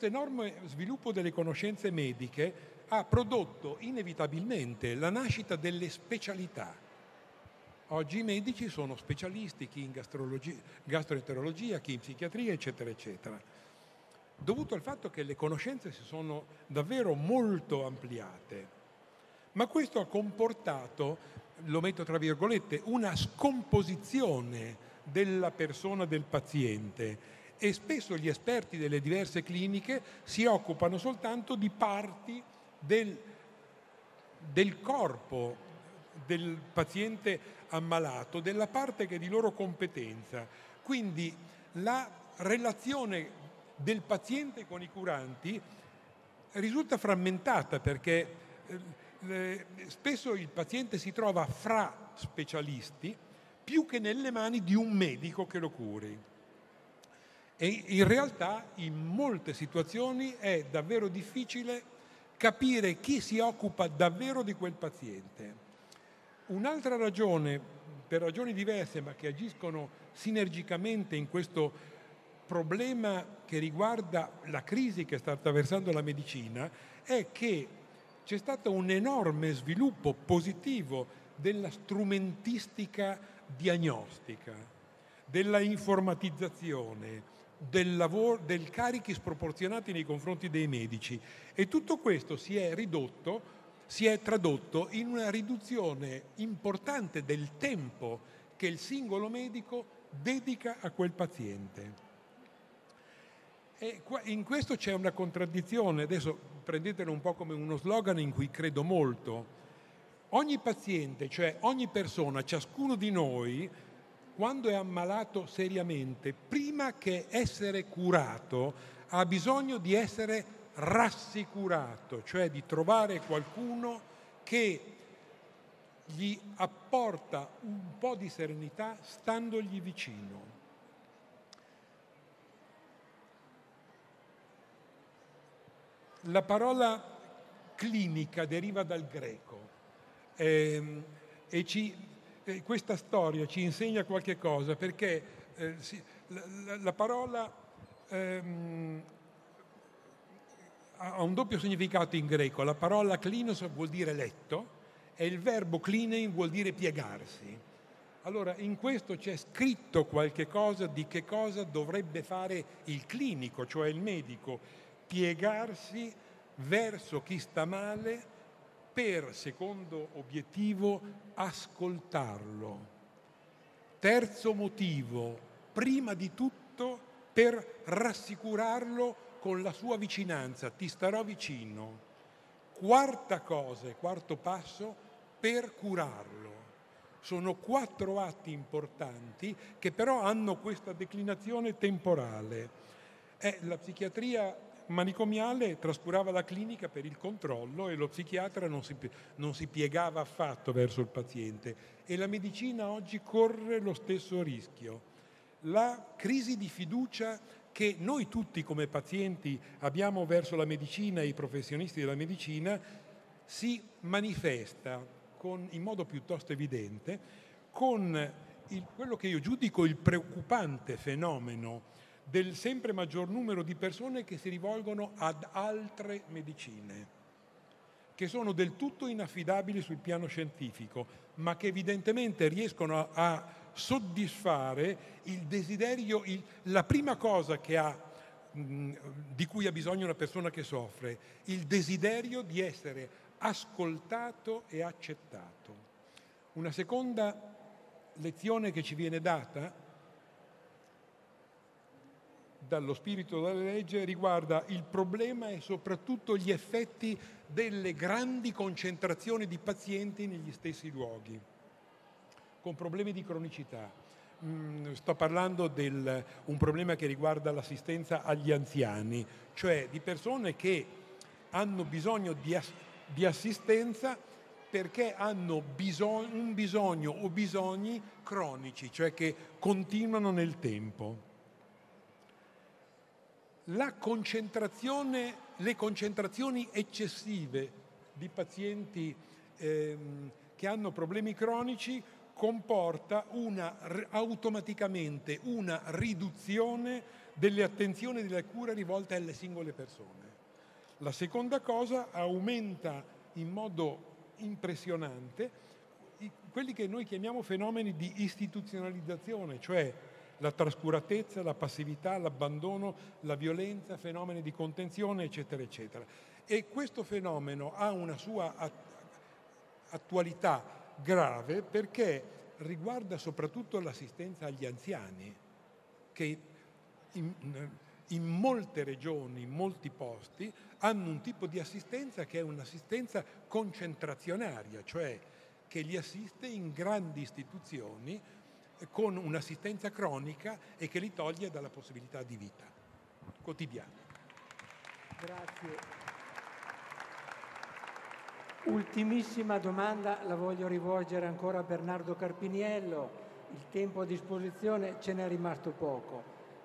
enorme sviluppo delle conoscenze mediche ha prodotto inevitabilmente la nascita delle specialità. Oggi i medici sono specialisti, chi in gastroenterologia, chi in psichiatria, eccetera, eccetera. Dovuto al fatto che le conoscenze si sono davvero molto ampliate. Ma questo ha comportato, lo metto tra virgolette, una scomposizione della persona del paziente, e spesso gli esperti delle diverse cliniche si occupano soltanto di parti del corpo del paziente ammalato, della parte che è di loro competenza. Quindi la relazione del paziente con i curanti risulta frammentata, perché spesso il paziente si trova fra specialisti più che nelle mani di un medico che lo curi. E in realtà in molte situazioni è davvero difficile capire chi si occupa davvero di quel paziente. Un'altra ragione, per ragioni diverse ma che agiscono sinergicamente in questo problema che riguarda la crisi che sta attraversando la medicina, è che c'è stato un enorme sviluppo positivo della strumentistica diagnostica, della informatizzazione, del lavoro, del carichi sproporzionati nei confronti dei medici, e tutto questo si è tradotto in una riduzione importante del tempo che il singolo medico dedica a quel paziente. E in questo c'è una contraddizione, adesso prendetelo un po' come uno slogan in cui credo molto. Ogni paziente, cioè ogni persona, ciascuno di noi, quando è ammalato seriamente, prima che essere curato, ha bisogno di essere rassicurato, cioè di trovare qualcuno che gli apporta un po' di serenità standogli vicino. La parola clinica deriva dal greco. Questa storia ci insegna qualche cosa, perché la parola ha un doppio significato in greco. La parola klinos vuol dire letto e il verbo klinein vuol dire piegarsi. Allora in questo c'è scritto qualche cosa di che cosa dovrebbe fare il clinico, cioè il medico, piegarsi verso chi sta male, per, secondo obiettivo, ascoltarlo. Terzo motivo, prima di tutto per rassicurarlo con la sua vicinanza, ti starò vicino. Quarta cosa, quarto passo, per curarlo. Sono 4 atti importanti che però hanno questa declinazione temporale. La psichiatria manicomiale trascurava la clinica per il controllo e lo psichiatra non si piegava affatto verso il paziente, e la medicina oggi corre lo stesso rischio. La crisi di fiducia che noi tutti come pazienti abbiamo verso la medicina e i professionisti della medicina si manifesta in modo piuttosto evidente con quello che io giudico il preoccupante fenomeno del sempre maggior numero di persone che si rivolgono ad altre medicine, che sono del tutto inaffidabili sul piano scientifico, ma che evidentemente riescono a soddisfare il desiderio, la prima cosa che di cui ha bisogno una persona che soffre, il desiderio di essere ascoltato e accettato. Una seconda lezione che ci viene data dallo spirito della legge riguarda il problema e soprattutto gli effetti delle grandi concentrazioni di pazienti negli stessi luoghi, con problemi di cronicità. Sto parlando di un problema che riguarda l'assistenza agli anziani, cioè di persone che hanno bisogno di assistenza perché hanno un bisogno o bisogni cronici, cioè che continuano nel tempo. Le concentrazioni eccessive di pazienti che hanno problemi cronici comporta automaticamente una riduzione delle attenzioni e della cura rivolte alle singole persone. La seconda cosa, aumenta in modo impressionante quelli che noi chiamiamo fenomeni di istituzionalizzazione, cioè la trascuratezza, la passività, l'abbandono, la violenza, fenomeni di contenzione, eccetera, eccetera. E questo fenomeno ha una sua attualità grave perché riguarda soprattutto l'assistenza agli anziani, che in molte regioni, in molti posti, hanno un tipo di assistenza che è un'assistenza concentrazionaria, cioè che li assiste in grandi istituzioni con un'assistenza cronica e che li toglie dalla possibilità di vita quotidiana. Grazie. Ultimissima domanda, la voglio rivolgere ancora a Bernardo Carpiniello. Il tempo a disposizione ce n'è rimasto poco,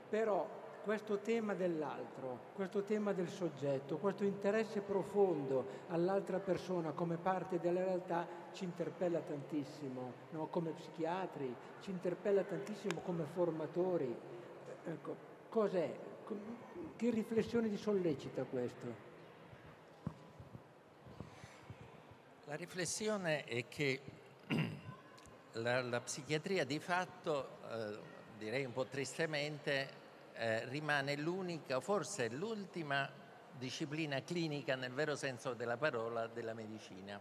però questo tema dell'altro, questo tema del soggetto, questo interesse profondo all'altra persona come parte della realtà ci interpella tantissimo, no? Come psichiatri, ci interpella tantissimo come formatori. Ecco, cos'è? Che riflessione ti sollecita questo? La riflessione è che la psichiatria di fatto, direi un po' tristemente, rimane l'unica, forse l'ultima disciplina clinica nel vero senso della parola della medicina,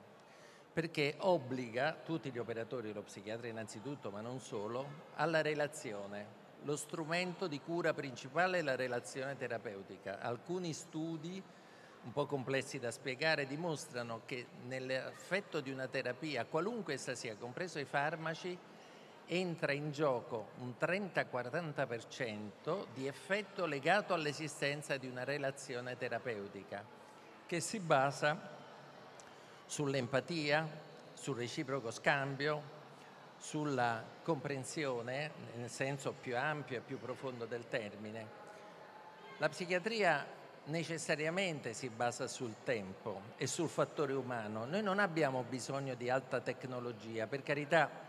perché obbliga tutti gli operatori, lo psichiatra innanzitutto ma non solo, alla relazione. Lo strumento di cura principale è la relazione terapeutica. Alcuni studi un po' complessi da spiegare dimostrano che nell'effetto di una terapia, qualunque essa sia, compreso i farmaci, entra in gioco un 30-40% di effetto legato all'esistenza di una relazione terapeutica che si basa sull'empatia, sul reciproco scambio, sulla comprensione nel senso più ampio e più profondo del termine. La psichiatria necessariamente si basa sul tempo e sul fattore umano. Noi non abbiamo bisogno di alta tecnologia, per carità.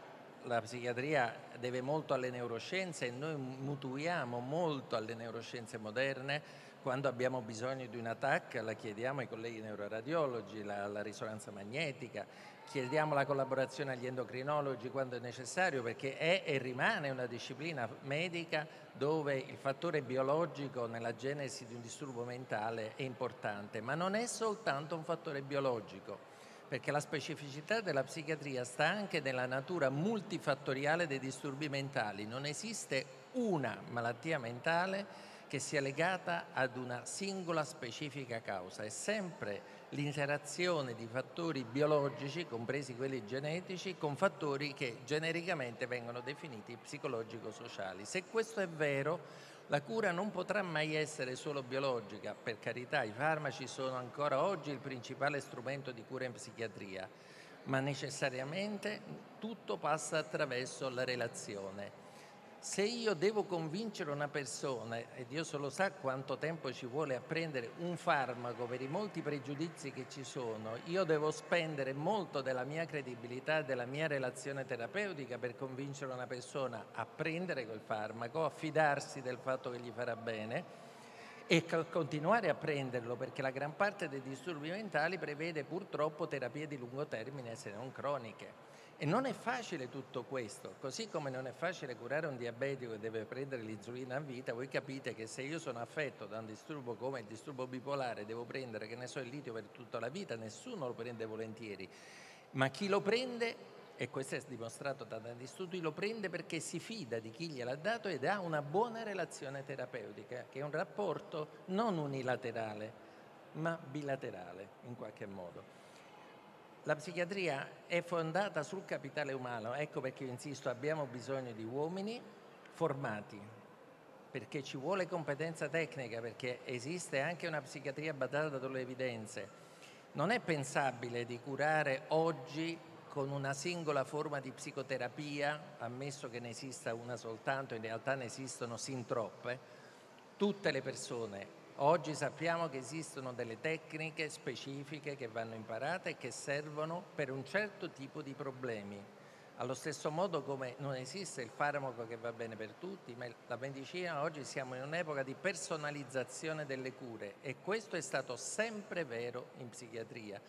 La psichiatria deve molto alle neuroscienze e noi mutuiamo molto alle neuroscienze moderne. Quando abbiamo bisogno di una TAC la chiediamo ai colleghi neuroradiologi, la risonanza magnetica, chiediamo la collaborazione agli endocrinologi quando è necessario, perché è e rimane una disciplina medica dove il fattore biologico nella genesi di un disturbo mentale è importante, ma non è soltanto un fattore biologico, perché la specificità della psichiatria sta anche nella natura multifattoriale dei disturbi mentali. Non esiste una malattia mentale che sia legata ad una singola specifica causa. È sempre l'interazione di fattori biologici, compresi quelli genetici, con fattori che genericamente vengono definiti psicologico-sociali. Se questo è vero, la cura non potrà mai essere solo biologica. Per carità, i farmaci sono ancora oggi il principale strumento di cura in psichiatria, ma necessariamente tutto passa attraverso la relazione. Se io devo convincere una persona, e Dio solo sa quanto tempo ci vuole a prendere un farmaco per i molti pregiudizi che ci sono, io devo spendere molto della mia credibilità, della mia relazione terapeutica per convincere una persona a prendere quel farmaco, a fidarsi del fatto che gli farà bene e continuare a prenderlo, perché la gran parte dei disturbi mentali prevede purtroppo terapie di lungo termine, se non croniche. E non è facile tutto questo, così come non è facile curare un diabetico che deve prendere l'insulina a vita. Voi capite che se io sono affetto da un disturbo come il disturbo bipolare, devo prendere, che ne so, il litio per tutta la vita, nessuno lo prende volentieri, ma chi lo prende, e questo è dimostrato da tanti studi, lo prende perché si fida di chi gliel'ha dato ed ha una buona relazione terapeutica, che è un rapporto non unilaterale, ma bilaterale in qualche modo. La psichiatria è fondata sul capitale umano, ecco perché io insisto, abbiamo bisogno di uomini formati, perché ci vuole competenza tecnica, perché esiste anche una psichiatria basata sulle evidenze. Non è pensabile di curare oggi con una singola forma di psicoterapia, ammesso che ne esista una soltanto, in realtà ne esistono sin troppe, tutte le persone. Oggi sappiamo che esistono delle tecniche specifiche che vanno imparate e che servono per un certo tipo di problemi. Allo stesso modo come non esiste il farmaco che va bene per tutti, ma la medicina oggi siamo in un'epoca di personalizzazione delle cure e questo è stato sempre vero in psichiatria.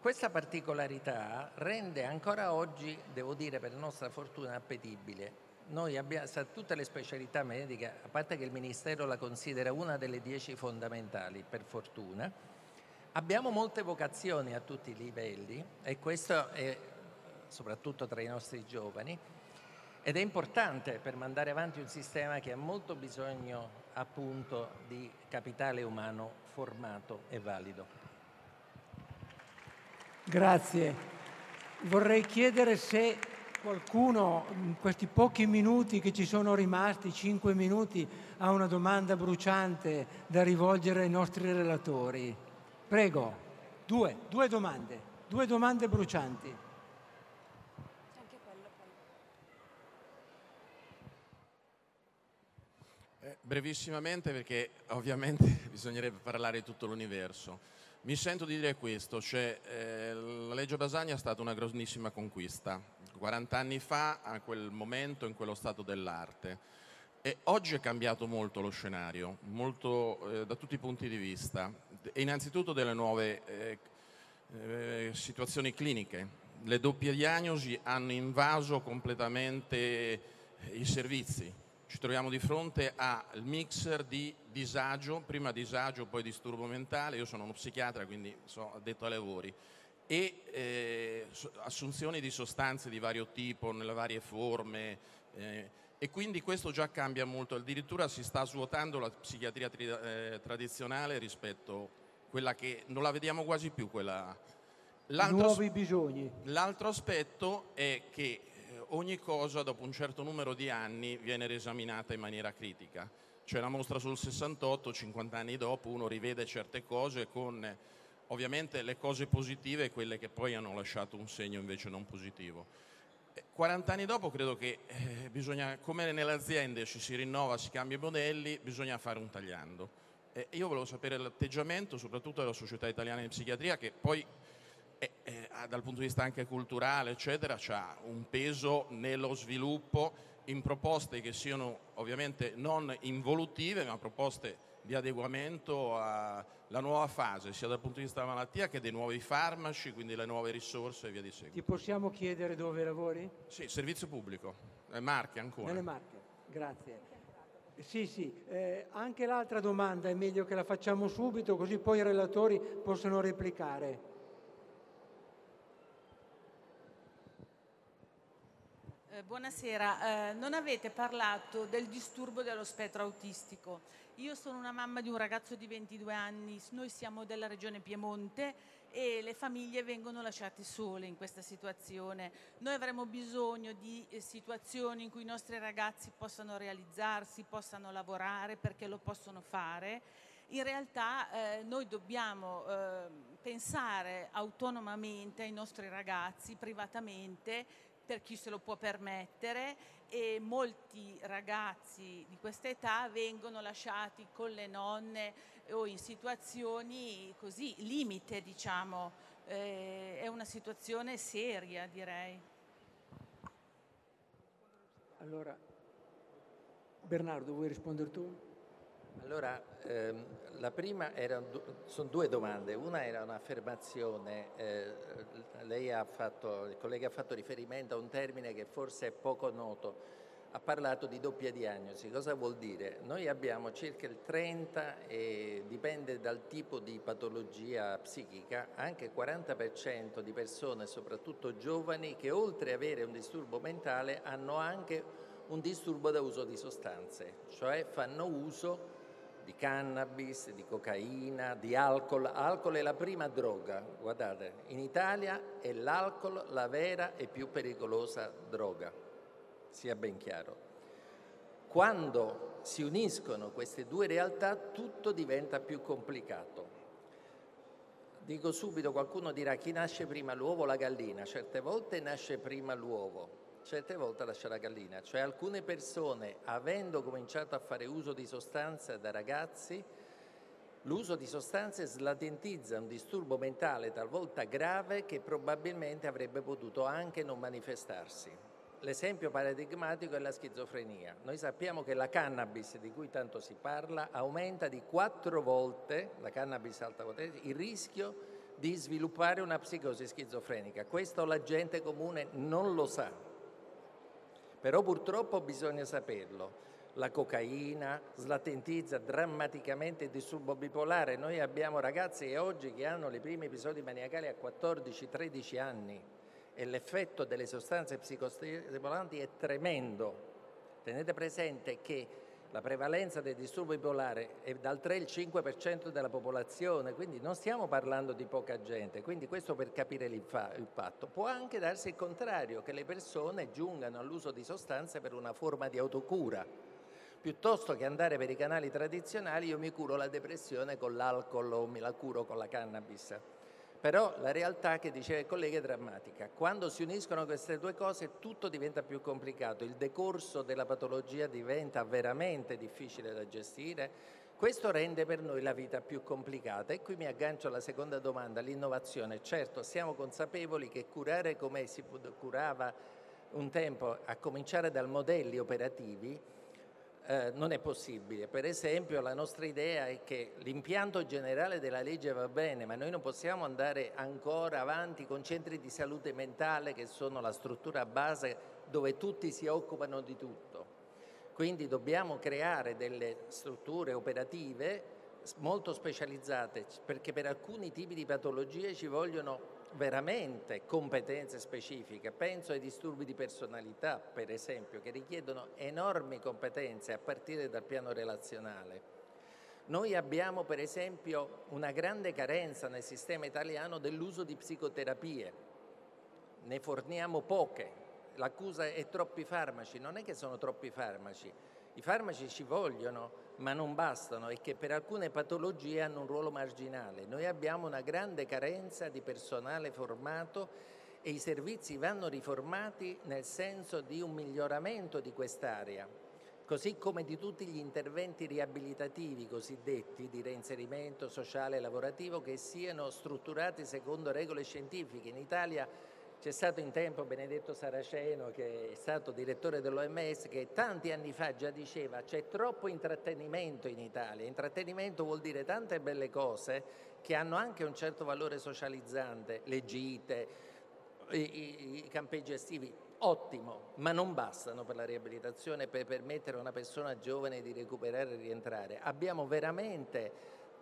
Questa particolarità rende ancora oggi, devo dire per nostra fortuna, appetibile. Noi abbiamo tutte le specialità mediche, a parte che il Ministero la considera una delle 10 fondamentali, per fortuna. Abbiamo molte vocazioni a tutti i livelli e questo è soprattutto tra i nostri giovani ed è importante per mandare avanti un sistema che ha molto bisogno appunto di capitale umano formato e valido. Grazie. Vorrei chiedere se qualcuno in questi pochi minuti che ci sono rimasti, 5 minuti, ha una domanda bruciante da rivolgere ai nostri relatori. Prego, due domande brucianti. Anche quello, poi. Brevissimamente, perché ovviamente bisognerebbe parlare di tutto l'universo. Mi sento di dire questo, cioè la legge Basaglia è stata una grandissima conquista, 40 anni fa, a quel momento, in quello stato dell'arte. E oggi è cambiato molto lo scenario, molto da tutti i punti di vista, e innanzitutto delle nuove situazioni cliniche. Le doppie diagnosi hanno invaso completamente i servizi. Ci troviamo di fronte al mixer di disagio, prima disagio, poi disturbo mentale. Io sono uno psichiatra, quindi sono addetto ai lavori, e assunzioni di sostanze di vario tipo, nelle varie forme, e quindi questo già cambia molto. Addirittura si sta svuotando la psichiatria tradizionale rispetto a quella che non la vediamo quasi più, quella. Nuovi bisogni. L'altro aspetto è che ogni cosa dopo un certo numero di anni viene riesaminata in maniera critica. C'è la mostra sul 68, 50 anni dopo uno rivede certe cose con ovviamente le cose positive e quelle che poi hanno lasciato un segno invece non positivo. 40 anni dopo credo che bisogna, come nelle aziende ci si rinnova, si cambia i modelli, bisogna fare un tagliando. Io volevo sapere l'atteggiamento soprattutto della Società Italiana di Psichiatria, che poi dal punto di vista anche culturale eccetera c'ha un peso nello sviluppo, in proposte che siano ovviamente non involutive ma proposte di adeguamento alla nuova fase, sia dal punto di vista della malattia che dei nuovi farmaci, quindi le nuove risorse e via di seguito. Ti possiamo chiedere dove lavori? Sì, servizio pubblico, Marche ancora. Nelle Marche, grazie. Sì, sì, anche l'altra domanda è meglio che la facciamo subito, così poi i relatori possono replicare. Buonasera, non avete parlato del disturbo dello spettro autistico. Io sono una mamma di un ragazzo di 22 anni, noi siamo della regione Piemonte e le famiglie vengono lasciate sole in questa situazione. Noi avremo bisogno di situazioni in cui i nostri ragazzi possano realizzarsi, possano lavorare perché lo possono fare. In realtà noi dobbiamo pensare autonomamente ai nostri ragazzi, privatamente, per chi se lo può permettere, e molti ragazzi di questa età vengono lasciati con le nonne o in situazioni così limite, diciamo, è una situazione seria, direi. Allora, Bernardo, vuoi rispondere tu? Allora, la prima sono due domande. Una era un'affermazione, il collega ha fatto riferimento a un termine che forse è poco noto, ha parlato di doppia diagnosi. Cosa vuol dire? Noi abbiamo circa il 30% e dipende dal tipo di patologia psichica, anche il 40% di persone, soprattutto giovani, che oltre ad avere un disturbo mentale hanno anche un disturbo da uso di sostanze, cioè fanno uso di cannabis, di cocaina, di alcol. Alcol è la prima droga, guardate, in Italia è l'alcol la vera e più pericolosa droga, sia ben chiaro. Quando si uniscono queste due realtà tutto diventa più complicato. Dico subito, qualcuno dirà: chi nasce prima, l'uovo o la gallina? Certe volte nasce prima l'uovo, certe volte lascia la gallina, cioè alcune persone, avendo cominciato a fare uso di sostanza da ragazzi, l'uso di sostanze slatentizza un disturbo mentale talvolta grave che probabilmente avrebbe potuto anche non manifestarsi. L'esempio paradigmatico è la schizofrenia. Noi sappiamo che la cannabis, di cui tanto si parla, aumenta di 4 volte, la cannabis alta potenza, il rischio di sviluppare una psicosi schizofrenica. Questo la gente comune non lo sa. Però purtroppo bisogna saperlo. La cocaina slatentizza drammaticamente il disturbo bipolare. Noi abbiamo ragazzi che oggi che hanno i primi episodi maniacali a 14-13 anni e l'effetto delle sostanze psicostimulanti è tremendo. Tenete presente che la prevalenza del disturbo bipolare è dal 3 al 5% della popolazione, quindi non stiamo parlando di poca gente, quindi questo per capire l'impatto. Può anche darsi il contrario, che le persone giungano all'uso di sostanze per una forma di autocura. Piuttosto che andare per i canali tradizionali, io mi curo la depressione con l'alcol o me la curo con la cannabis. Però la realtà, che diceva il collega, è drammatica. Quando si uniscono queste due cose tutto diventa più complicato, il decorso della patologia diventa veramente difficile da gestire, questo rende per noi la vita più complicata. E qui mi aggancio alla seconda domanda, l'innovazione. Certo, siamo consapevoli che curare come si curava un tempo, a cominciare dai modelli operativi, non è possibile. Per esempio la nostra idea è che l'impianto generale della legge va bene, ma noi non possiamo andare ancora avanti con centri di salute mentale che sono la struttura base dove tutti si occupano di tutto. Quindi dobbiamo creare delle strutture operative molto specializzate, perché per alcuni tipi di patologie ci vogliono veramente competenze specifiche. Penso ai disturbi di personalità, per esempio, che richiedono enormi competenze a partire dal piano relazionale. Noi abbiamo per esempio una grande carenza nel sistema italiano dell'uso di psicoterapie, ne forniamo poche. L'accusa è troppi farmaci. Non è che sono troppi farmaci, i farmaci ci vogliono ma non bastano, e che per alcune patologie hanno un ruolo marginale. Noi abbiamo una grande carenza di personale formato e i servizi vanno riformati nel senso di un miglioramento di quest'area, così come di tutti gli interventi riabilitativi cosiddetti di reinserimento sociale e lavorativo, che siano strutturati secondo regole scientifiche. In Italia c'è stato in tempo Benedetto Saraceno, che è stato direttore dell'OMS, che tanti anni fa già diceva: c'è troppo intrattenimento in Italia. Intrattenimento vuol dire tante belle cose che hanno anche un certo valore socializzante, le gite, i campeggi estivi, ottimo, ma non bastano per la riabilitazione, per permettere a una persona giovane di recuperare e rientrare. Abbiamo veramente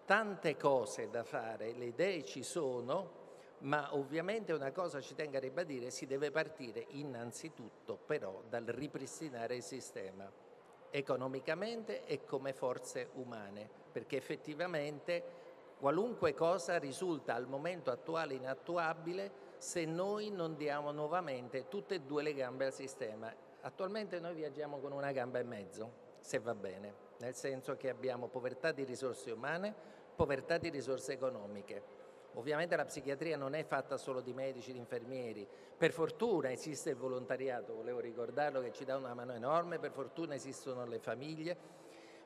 tante cose da fare, le idee ci sono. ma ovviamente una cosa ci tengo a ribadire, si deve partire innanzitutto però dal ripristinare il sistema economicamente e come forze umane, perché effettivamente qualunque cosa risulta al momento attuale inattuabile se noi non diamo nuovamente tutte e due le gambe al sistema. Attualmente noi viaggiamo con una gamba e mezzo, se va bene, nel senso che abbiamo povertà di risorse umane, povertà di risorse economiche. Ovviamente la psichiatria non è fatta solo di medici, di infermieri, per fortuna esiste il volontariato, volevo ricordarlo, che ci dà una mano enorme, per fortuna esistono le famiglie,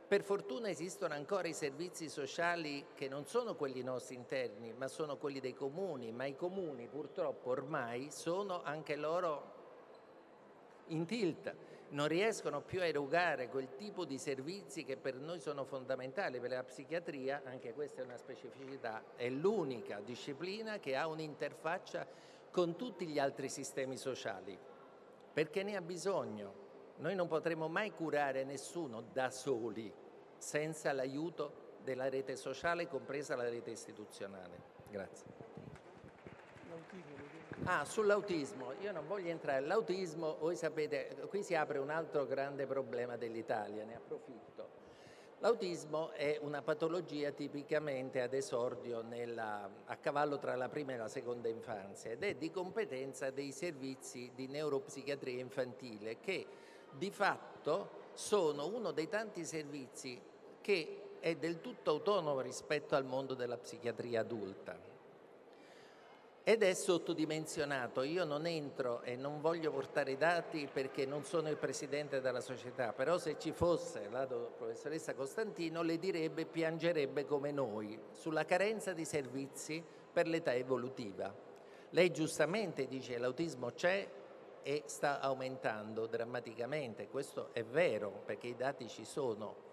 per fortuna esistono ancora i servizi sociali che non sono quelli nostri interni, ma sono quelli dei comuni, ma i comuni purtroppo ormai sono anche loro in tilt, non riescono più a erogare quel tipo di servizi che per noi sono fondamentali, per la psichiatria, anche questa è una specificità, è l'unica disciplina che ha un'interfaccia con tutti gli altri sistemi sociali, perché ne ha bisogno. Noi non potremo mai curare nessuno da soli, senza l'aiuto della rete sociale, compresa la rete istituzionale. Grazie. Ah, sull'autismo, io non voglio entrare all'autismo, voi sapete, qui si apre un altro grande problema dell'Italia, ne approfitto. L'autismo è una patologia tipicamente ad esordio a cavallo tra la prima e la seconda infanzia ed è di competenza dei servizi di neuropsichiatria infantile che di fatto sono uno dei tanti servizi che è del tutto autonomo rispetto al mondo della psichiatria adulta. Ed è sottodimensionato, io non entro e non voglio portare i dati perché non sono il presidente della società, però se ci fosse la professoressa Costantino le direbbe, piangerebbe come noi, sulla carenza di servizi per l'età evolutiva. Lei giustamente dice che l'autismo c'è e sta aumentando drammaticamente, questo è vero perché i dati ci sono.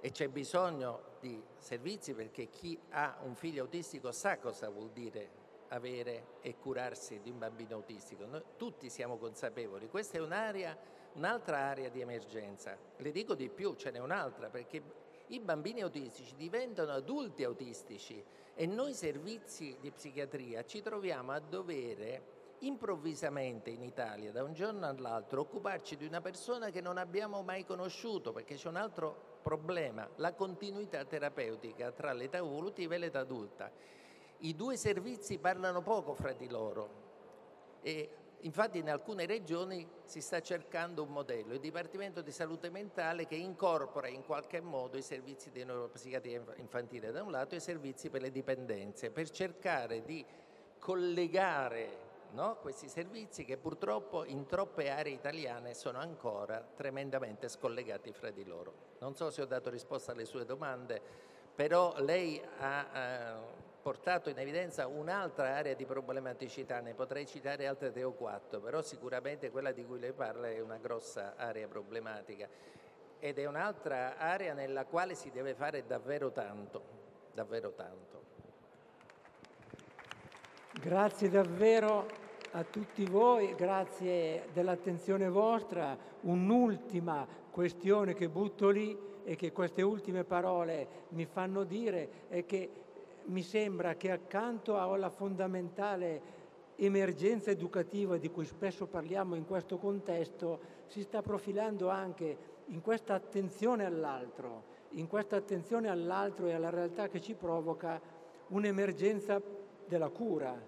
E c'è bisogno di servizi perché chi ha un figlio autistico sa cosa vuol dire avere e curarsi di un bambino autistico. Noi tutti siamo consapevoli, questa è un'altra area di emergenza. Le dico di più, ce n'è un'altra, perché i bambini autistici diventano adulti autistici e noi servizi di psichiatria ci troviamo a dovere improvvisamente in Italia, da un giorno all'altro, occuparci di una persona che non abbiamo mai conosciuto, perché c'è un altro problema, la continuità terapeutica tra l'età evolutiva e l'età adulta. I due servizi parlano poco fra di loro e infatti in alcune regioni si sta cercando un modello, il Dipartimento di Salute Mentale che incorpora in qualche modo i servizi di neuropsichiatria infantile da un lato e i servizi per le dipendenze, per cercare di collegare, no, questi servizi che purtroppo in troppe aree italiane sono ancora tremendamente scollegati fra di loro. Non so se ho dato risposta alle sue domande, però lei ha portato in evidenza un'altra area di problematicità, ne potrei citare altre 3 o 4, però sicuramente quella di cui lei parla è una grossa area problematica ed è un'altra area nella quale si deve fare davvero tanto, davvero tanto. Grazie davvero a tutti voi, grazie dell'attenzione vostra. Un'ultima questione che butto lì e che queste ultime parole mi fanno dire è che mi sembra che accanto alla fondamentale emergenza educativa di cui spesso parliamo in questo contesto, si sta profilando anche in questa attenzione all'altro, e alla realtà che ci provoca un'emergenza della cura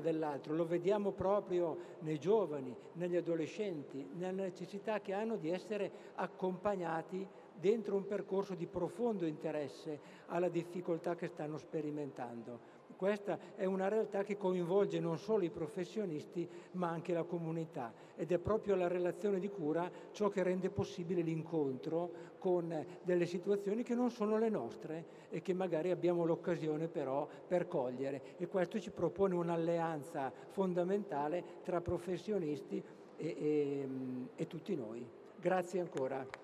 dell'altro. Lo vediamo proprio nei giovani, negli adolescenti, nella necessità che hanno di essere accompagnati dentro un percorso di profondo interesse alla difficoltà che stanno sperimentando. Questa è una realtà che coinvolge non solo i professionisti ma anche la comunità ed è proprio la relazione di cura ciò che rende possibile l'incontro con delle situazioni che non sono le nostre e che magari abbiamo l'occasione però per cogliere, e questo ci propone un'alleanza fondamentale tra professionisti e tutti noi. Grazie ancora.